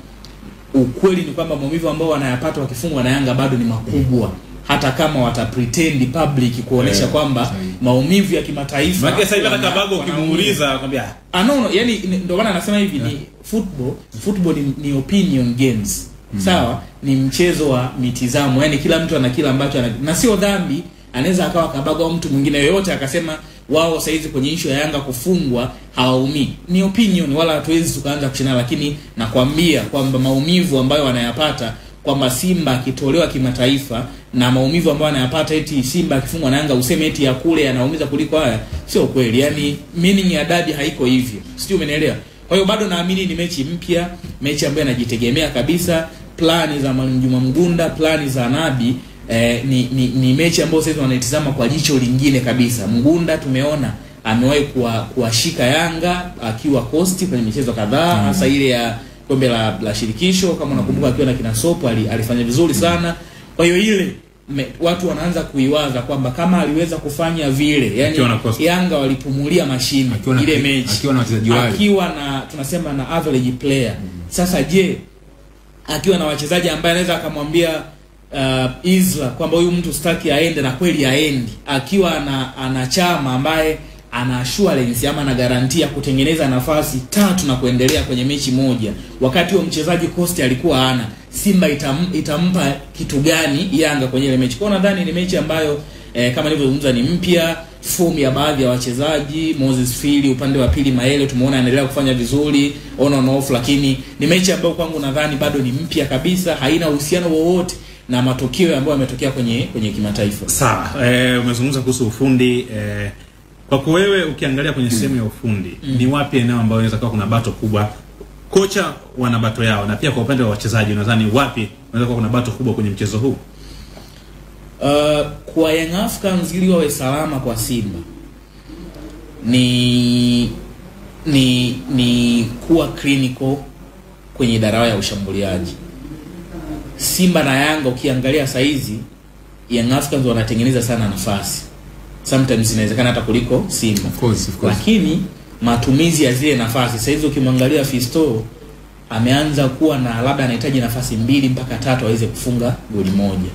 ukweli ni kwamba maumivu ambao wanayapata wakifungwa na Yanga bado ni makubwa, hata kama watapretend public kuonesha yeah, kwamba maumivu ya kimataifa. Maana sasa hivi hata Bago ukimuuliza akwambia ah no no, yani ndio maana anasema hivi yeah. ni football football ni, ni opinion games mm. sawa, ni mchezo wa mitizamo, yani kila mtu ana kila ambacho ana, na sio dhambi anaweza akawa Kabago au mtu mwingine yoyote akasema wao saizi kwenye issue ya Yanga kufungwa hawaumii. Ni opinion, wala hatuwezi tukaanza kuchana, lakini nakwambia kwamba maumivu ambayo wanayapata kwamba Simba akitolewa kimataifa na maumivu ambayo anayapata eti Simba akifungwa na Yanga useme eti ya kule yanaumiza kuliko haya, sio kweli. Yani meaning ya dabi haiko hivyo. Sijui umeelewa. Kwa hiyo bado naamini ni mechi mpya, mechi ambayo inajitegemea kabisa. Plani za Juma Mgunda, plani za Nabi, Eh, ni, ni, ni mechi ambayo sasa wanaitazama kwa jicho lingine kabisa. Mgunda tumeona amewahi kuwashika Yanga akiwa Coast kwenye michezo kadhaa, mm. hasa ile ya kombe la, la shirikisho kama unakumbuka, akiwa na Kinasopo alifanya vizuri sana. Kwa hiyo ile me, watu wanaanza kuiwaza kwamba kama aliweza kufanya vile, yani Yanga walipumulia mashini ile mechi akiwa na wachezaji wao, akiwa na tunasema na average player. Sasa je, akiwa na wachezaji ambaye anaweza akamwambia Uh, Isla kwamba huyu mtu staki aende na kweli aendi, akiwa na anachama ambaye ana assurance ama na garantia kutengeneza nafasi tatu na kuendelea kwenye mechi moja, wakati huo mchezaji Coast alikuwa ana Simba itam, itampa kitu gani Yanga kwenye ile mechi? Kwa nadhani ni mechi ambayo eh, kama nilivyozungumza ni mpya, fomu ya baadhi ya wachezaji, Moses Fili upande wa pili, Maele tumeona anaendelea kufanya vizuri on and off, lakini ni mechi ambayo kwangu nadhani bado ni mpya kabisa, haina uhusiano wowote na matokeo ambayo yametokea kwenye kwenye kimataifa. Sawa. Eh, umezungumza kuhusu ufundi. Eh, kwa kwa wewe ukiangalia kwenye mm. sehemu ya ufundi, mm. ni wapi eneo ambao inaweza kuwa kuna bato kubwa? Kocha wana bato yao, na pia kwa upande wa wachezaji unadhani wapi unaweza kuwa kuna bato kubwa kwenye mchezo huu? Uh, kwa Young Africans ili wawe salama kwa Simba ni ni ni kuwa clinical kwenye idara ya ushambuliaji. Simba na Yanga ukiangalia saizi, Young Africans wanatengeneza sana nafasi. Sometimes inawezekana hata kuliko Simba. Of course, of course. Lakini matumizi ya zile nafasi, saizi ukimwangalia Fisto ameanza kuwa na labda anahitaji nafasi mbili mpaka tatu aweze kufunga goli moja.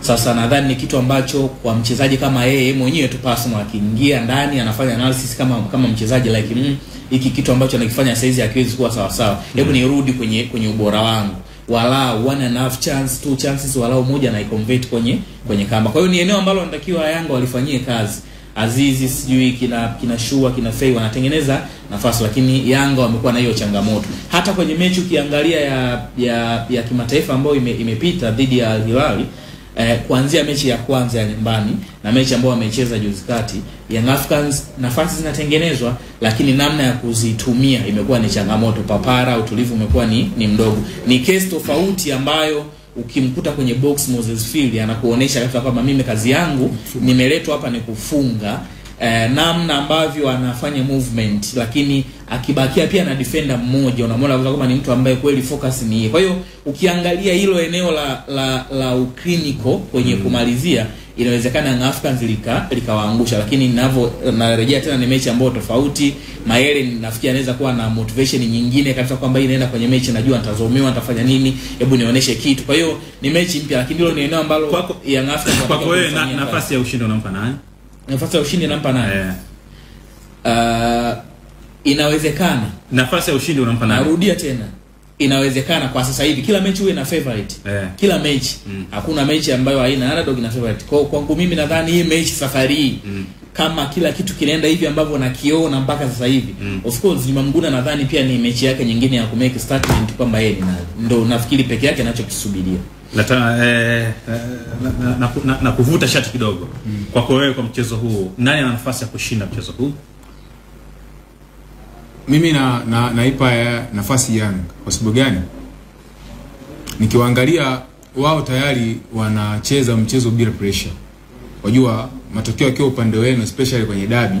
Sasa nadhani ni kitu ambacho kwa mchezaji kama yeye mwenyewe tu personal akiingia ndani anafanya analysis kama kama mchezaji like mm, iki kitu ambacho anakifanya saizi hakiwezi kuwa sawa sawa. Hebu nirudi kwenye kwenye ubora wangu. Wala one and a half chance, two chances wala moja na i-convert kwenye kwenye kamba. Kwa hiyo ni eneo ambalo anatakiwa Yanga walifanyie kazi. Azizi sijui kina kina Shua, kina Fei wanatengeneza nafasi, lakini Yanga wamekuwa na hiyo changamoto. Hata kwenye mechi ukiangalia ya ya, ya kimataifa ambayo ime, imepita dhidi ya Al Hilal, eh, kuanzia mechi ya kwanza ya nyumbani na mechi ambayo wamecheza juzi kati, Young Africans nafasi zinatengenezwa, lakini namna ya kuzitumia imekuwa ni changamoto. Papara, utulivu umekuwa ni, ni mdogo. Ni case tofauti ambayo ukimkuta kwenye box Moses Field anakuonesha kabisa kwamba mimi kazi yangu nimeletwa hapa ni kufunga. Eh, namna ambavyo anafanya movement, lakini akibakia pia na defender mmoja unamwona kama ni mtu ambaye kweli focus ni yeye. Kwa hiyo ukiangalia hilo eneo la la, la ukliniko kwenye mm. kumalizia, inawezekana Young Africans lika likawaangusha, lakini ninavyo narejea tena ni mechi ambayo tofauti. Maele ninafikia anaweza kuwa na motivation nyingine kabisa kwamba inaenda kwenye mechi, najua nitazomewa, nitafanya nini, hebu nionyeshe kitu. Kwa hiyo ni mechi mpya, lakini hilo ni eneo ambalo Young Africans kwa kweli na, nafasi ya ushindi unampa naye. Nafasi ya ushindi nampa naye. Eh. Uh, Inawezekana. Nafasi ya ushindi unampa nani? Narudia tena. Inawezekana kwa sasa hivi kila mechi uwe na favorite. Yeah. Kila mechi. Mm. Hakuna mechi ambayo haina underdog na favorite. Kwa kwangu mimi nadhani hii mechi safari hii mm. kama kila kitu kinaenda hivi ambavyo nakiona mpaka sasa hivi. Mm. Of course Juma Mgunda nadhani pia ni mechi yake nyingine ya kumake statement kwamba yeye na ndio nafikiri peke yake anachokisubiria. Lata, eh, na, na, na, na, na kuvuta shati kidogo. Mm. Kwa kwa kwa mchezo huu, nani ana nafasi ya kushinda mchezo huu? Mimi na, na naipa nafasi Yanga. Kwa sababu gani? Nikiwaangalia wao tayari wanacheza mchezo bila pressure. Wajua matokeo yake upande wenu especially kwenye dabi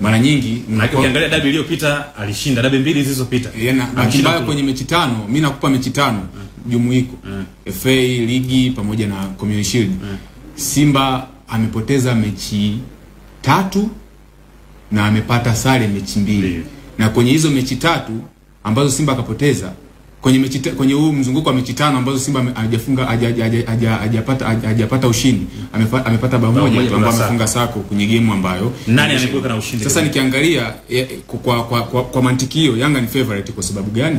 mara nyingi unakiangalia dabi iliyopita alishinda dabi mbili zilizopita. Yaani akibaya kwenye mechi tano, mimi nakupa mechi tano mm. jumuiko. Mm. F A, ligi pamoja na Community Shield. Mm. Simba amepoteza mechi tatu na amepata sare mechi mbili. Mm. Na kwenye hizo mechi tatu ambazo Simba akapoteza kwenye mechi kwenye huu mzunguko wa mechi tano ambazo Simba hajafunga hajapata hajapata ushindi amepata amepata bao moja ambapo amefunga sako kwenye game ambayo nani amekuwa na ushindi. Sasa nikiangalia kwa kwa kwa, kwa mantikio Yanga ni favorite. Kwa sababu gani?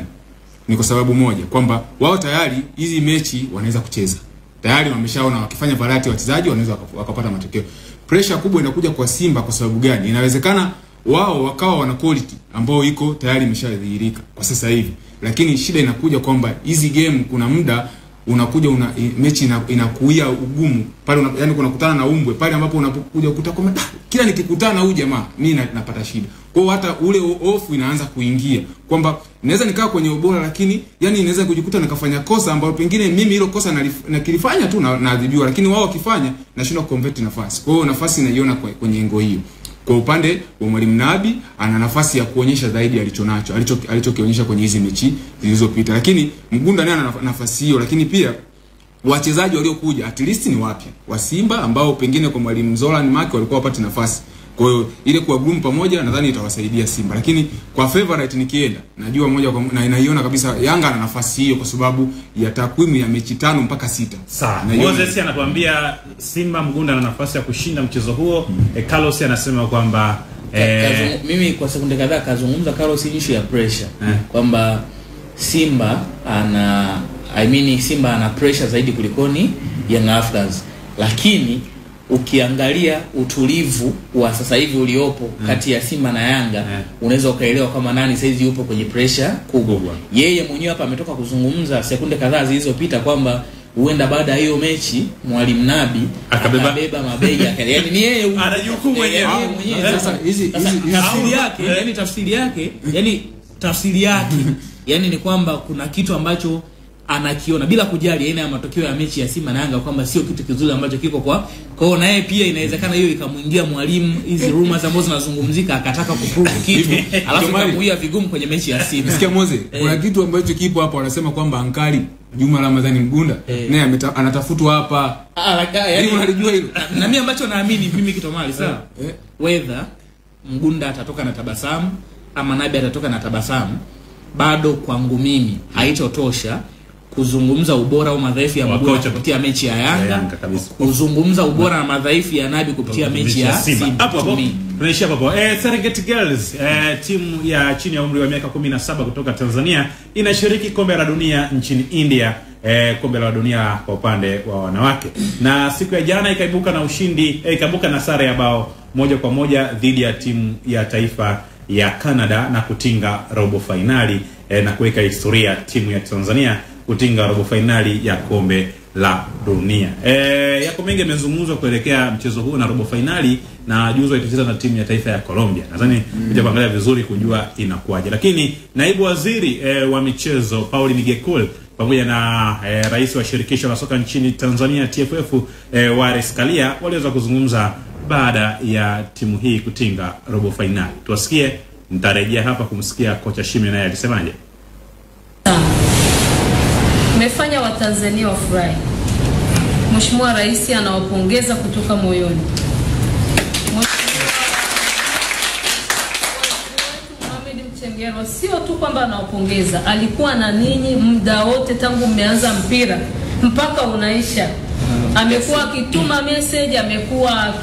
Ni kwa sababu moja kwamba wao tayari hizi mechi wanaweza kucheza. Tayari wameshaona wakifanya variety wachezaji wanaweza wakapata matokeo. Pressure kubwa inakuja kwa Simba kwa sababu gani? Inawezekana wao wakawa wana quality ambao iko tayari imeshadhihirika kwa sasa hivi, lakini shida inakuja kwamba hizi game kuna muda unakuja una, mechi inakuia ina ugumu pale una, yani unakutana na umbwe pale ambapo unapokuja kutakoma kila nikikutana na huyu jamaa mimi napata shida. Kwa hiyo hata ule off inaanza kuingia kwamba naweza nikaa kwenye ubora lakini yani inaweza kujikuta nikafanya kosa ambalo pengine mimi hilo kosa nakilifanya tu na adhibiwa, lakini wao wakifanya nashindwa kuconvert nafasi. Kwa hiyo nafasi naiona kwenye ngo hiyo. Kwa upande wa mwalimu Nabi ana nafasi ya kuonyesha zaidi alichonacho alichokionyesha kwenye hizi mechi zilizopita, lakini Mgunda naye ana nafasi hiyo. Lakini pia wachezaji waliokuja at least ni wapya wa Simba ambao pengine kwa mwalimu Zolan Maki walikuwa wapati nafasi. Kwa hiyo ile kwa group pamoja nadhani itawasaidia Simba, lakini kwa favorite nikienda najua moja kwa na inaiona kabisa Yanga ana nafasi hiyo kwa sababu ya takwimu ya mechi tano mpaka sita. Sawa. Moses anatuambia Simba Mgunda ana nafasi ya kushinda mchezo huo. Mm. E, Carlos anasema kwamba e... mimi kwa sekunde kadhaa kazungumza Carlos issue ya pressure eh. kwamba Simba ana I mean Simba ana pressure zaidi kulikoni Young Africans, lakini ukiangalia utulivu wa sasa hivi uliopo mm. kati ya Simba na Yanga mm. unaweza ukaelewa kama nani saizi yupo kwenye pressure kubwa. Yeye mwenyewe hapa ametoka kuzungumza sekunde kadhaa zilizopita kwamba huenda baada ya hiyo mechi mwalimu Nabi akabeba akabeba mabega yake. Yaani ni yeye anajukumu yeye mwenyewe. Sasa hizi tafsiri yake, yani tafsiri yake, yani tafsiri yake, yani ni kwamba kuna kitu ambacho anakiona bila kujali aina ya matokeo ya mechi ya Simba na Yanga kwamba sio kitu kizuri ambacho kiko kwa kwao, na yeye pia inawezekana hiyo ikamwingia mwalimu hizi rumors ambazo zinazungumzika akataka kuprove kitu alafu akamuia vigumu kwenye mechi ya Simba. Sikia Moze, kuna kitu ambacho kipo hapa wanasema kwamba ankari Juma Ramadhani Mgunda hey. naye anatafutwa hapa. Yaani unalijua hilo. Na mimi ambacho naamini mimi Kitomari sawa. Whether Mgunda atatoka na tabasamu ama Nabi atatoka na tabasamu bado kwangu mimi haitotosha kuzungumza ubora au madhaifu ya Mgunda kupitia mechi ya Yanga, Yanga kuzungumza ubora na madhaifu ya Nabi kupitia mechi ya Simba. Hapo hapo tunaishia hapo. Eh, Serengeti Girls eh, timu ya chini ya umri wa miaka kumi na saba kutoka Tanzania inashiriki kombe la dunia nchini India, eh, kombe la dunia kwa upande wa wanawake, na siku ya jana ikaibuka na ushindi eh, ikaibuka na sare ya bao moja kwa moja dhidi ya timu ya taifa ya Canada na kutinga robo finali eh, na kuweka historia timu ya Tanzania kutinga robo finali ya kombe la dunia. Eh, yako mengi yamezungumzwa kuelekea mchezo huu na robo finali, na juzo itacheza na timu ya taifa ya Colombia. Nadhani mtaangalia mm. vizuri kujua inakuaje. Lakini naibu waziri eh, wa michezo Pauli Migekul pamoja na eh, rais wa shirikisho la soka nchini Tanzania T F F eh, Wallace Kalia waliweza kuzungumza baada ya timu hii kutinga robo finali. Tuwasikie, mtarejea hapa kumsikia kocha Shime naye alisemaje. Mefanya wa Tanzania wafurahi. Mheshimiwa Rais anawapongeza kutoka moyoni. Mohamed Mchengero sio tu kwamba anawapongeza, alikuwa na ninyi muda wote tangu mmeanza mpira mpaka unaisha. Amekuwa akituma message, amekuwa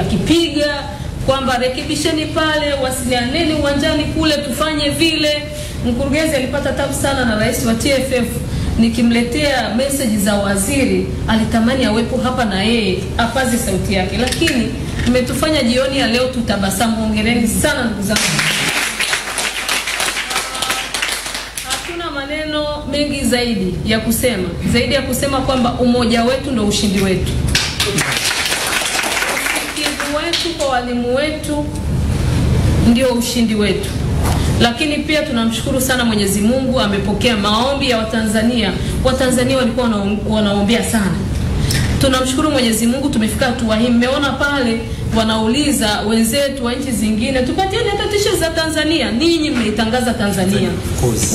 akipiga. kwamba rekebisheni pale, wasilianeni uwanjani kule, tufanye vile. Mkurugenzi alipata tabu sana na rais wa T F F. Nikimletea message za waziri, alitamani awepo hapa na yeye apaze sauti yake. Lakini umetufanya jioni ya leo tutabasamu. Hongereni sana ndugu zangu. Hakuna maneno mengi zaidi ya kusema. Zaidi ya kusema kwamba umoja wetu ndio ushindi wetu. Kwa walimu wetu ndio ushindi wetu. Lakini pia tunamshukuru sana Mwenyezi Mungu, amepokea maombi ya Watanzania. Watanzania walikuwa wanaombea sana. Tunamshukuru Mwenyezi Mungu tumefika hatua hii. Mmeona pale wanauliza wenzetu wa nchi zingine, tupatieni hata tisho za Tanzania. Ninyi mmeitangaza Tanzania.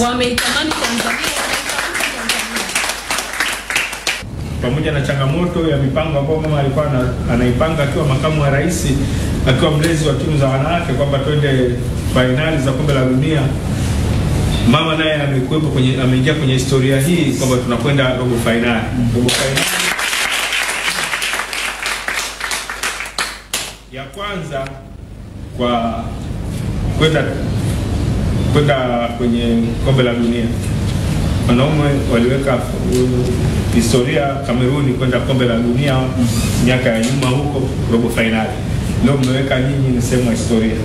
Wameitamani Tanzania. Pamoja na changamoto ya mipango ambayo mama alikuwa anaipanga akiwa makamu wa rais, akiwa mlezi wa timu za wanawake, kwamba twende finali za kombe la dunia, mama naye amekuwepo kwenye, ameingia kwenye historia hii kwamba tunakwenda robo finali. Robo finali ya kwanza kwa kwenda kwenda kwenye kombe la dunia. Wanaume waliweka historia Kameruni kwenda kombe la dunia miaka ya nyuma huko robo finali. Leo mmeweka nyinyi ni sema historia.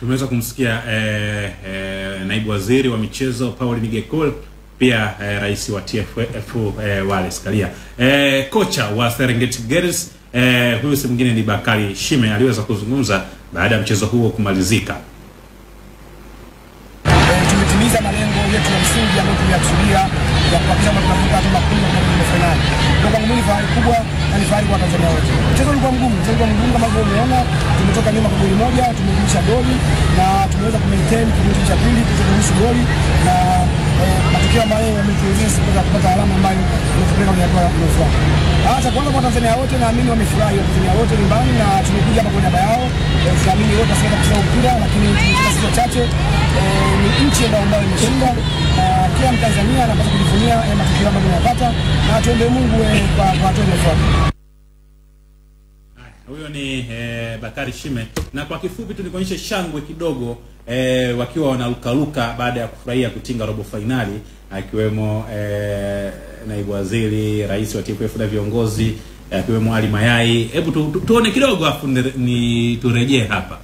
Tumeweza kumsikia eh, eh, naibu waziri wa michezo Paul Migekol, pia eh, rais wa T F F eh, Wallace Karia. Eh, kocha wa Serengeti Girls eh, huyu si mwingine ni Bakari Shime, aliweza kuzungumza baada ya mchezo huo kumalizika. Malengo yetu ya msingi ambayo tuliyakusudia ya kuhakikisha tunafika hatua kubwa kwenye finali. Ndio kwa mimi fahari kubwa na fahari kwa Tanzania wote. Mchezo ulikuwa mgumu, mchezo ulikuwa mgumu kama umeona, tumetoka nyuma kwa goli moja, tumerudisha goli na tumeweza kumaintain kipindi cha pili, tumerudisha goli na matokeo ambayo yametuwezesha kupata alama ambayo tunapenda kwenye kwa Tanzania. Hata kwanza kwa Tanzania wote naamini wamefurahi, Tanzania wote nyumbani na tumekuja kwa niaba yao. Naamini wote sasa kwa mpira, lakini tumekuwa chache ni nchi ambayo imeshinda. Kila Mtanzania anapaswa kujivunia matokeo ambayo anapata na tuombe Mungu kwa kwa watu wote. Huyo ni eh, Bakari Shime, na kwa kifupi tulikuonyesha shangwe kidogo eh, wakiwa wanalukaluka baada ya kufurahia kutinga robo finali, akiwemo eh, naibu waziri, rais wa T F F na viongozi akiwemo Ali Mayai. Hebu tu, tu, tuone kidogo afu ni turejee hapa.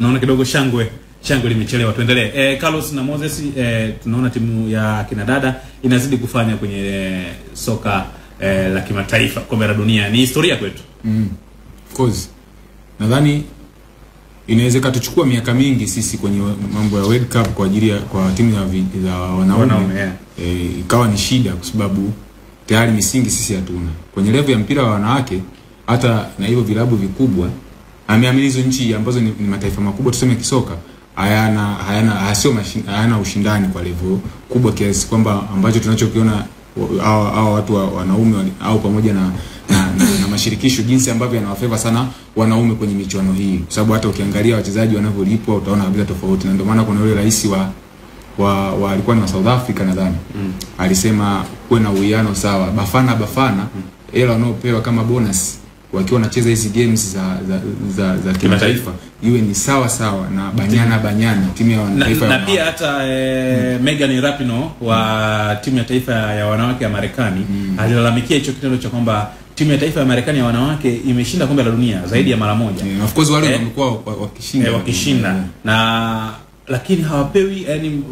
Naona kidogo shangwe shangwe limechelewa, tuendelee. Eh, Carlos na Moses, eh, tunaona timu ya kinadada inazidi kufanya kwenye eh, soka eh, la kimataifa. Kombe la dunia ni historia kwetu. Mm. Of course. Nadhani inawezeka tuchukua miaka mingi sisi kwenye mambo ya World Cup kwa ajili ya kwa timu za wanaume. Yeah. Eh, ikawa ni shida kwa sababu tayari misingi sisi hatuna. Kwenye level ya mpira wa wanawake hata na hivyo vilabu vikubwa ameamini hizo nchi ambazo ni, ni mataifa makubwa tuseme kisoka hayana hayana hasio hayana ushindani kwa level kubwa kiasi kwamba ambacho tunachokiona hao watu wa, wanaume au pamoja na na, na, na mashirikisho jinsi ambavyo yanawafeva sana wanaume kwenye michuano hii, kwa sababu hata ukiangalia wachezaji wanavyolipwa utaona bila tofauti. Na ndio maana kuna yule rais wa wa, wa alikuwa ni wa South Africa nadhani mm. alisema kuwe na uwiano sawa, bafana bafana mm. hela wanaopewa kama bonus wakiwa wanacheza hizi games za za za, za kimataifa iwe ni sawa sawa na Banyana Banyana timu ya taifa na pia hata e, mm. Megan Rapinoe wa timu ya taifa ya wanawake ya Marekani mm. alilalamikia hicho kitendo cha kwamba timu ya taifa ya Marekani ya wanawake imeshinda kombe la dunia zaidi ya mara moja. Yeah, of course wale wamekuwa eh, wakishinda eh, wakishinda yeah. na lakini hawapewi yani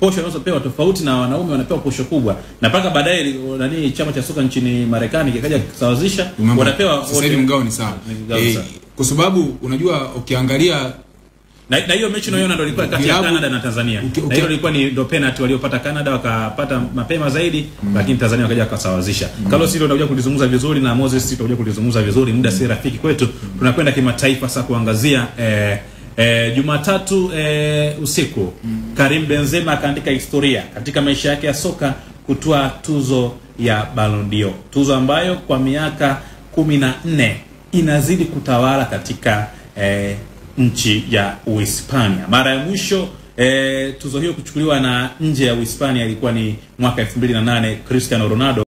posho wanazopewa tofauti na wanaume wanapewa posho kubwa, na paka baadaye nani chama cha soka nchini Marekani kikaja kusawazisha wanapewa wote mgao ni sawa e, kwa sababu unajua ukiangalia na, na hiyo mechi unayoona ndio ilikuwa kati ya Canada na Tanzania. Okay, okay. Na hiyo ilikuwa ni ndio penalty waliopata Canada wakapata mapema zaidi mm. lakini Tanzania wakaja wakasawazisha. Mm. Carlos ndio anakuja kulizungumza vizuri na Moses ndio anakuja kulizungumza vizuri. Muda si rafiki kwetu. Mm. Tunakwenda kimataifa sasa kuangazia eh, Eh, Jumatatu eh, usiku mm. Karim Benzema akaandika historia katika maisha yake ya soka kutoa tuzo ya Ballon d'Or, tuzo ambayo kwa miaka kumi na nne inazidi kutawala katika eh, nchi ya Uhispania. Mara ya mwisho E, tuzo hiyo kuchukuliwa na nje ya Uhispania ilikuwa ni mwaka elfu mbili na nane Cristiano Ronaldo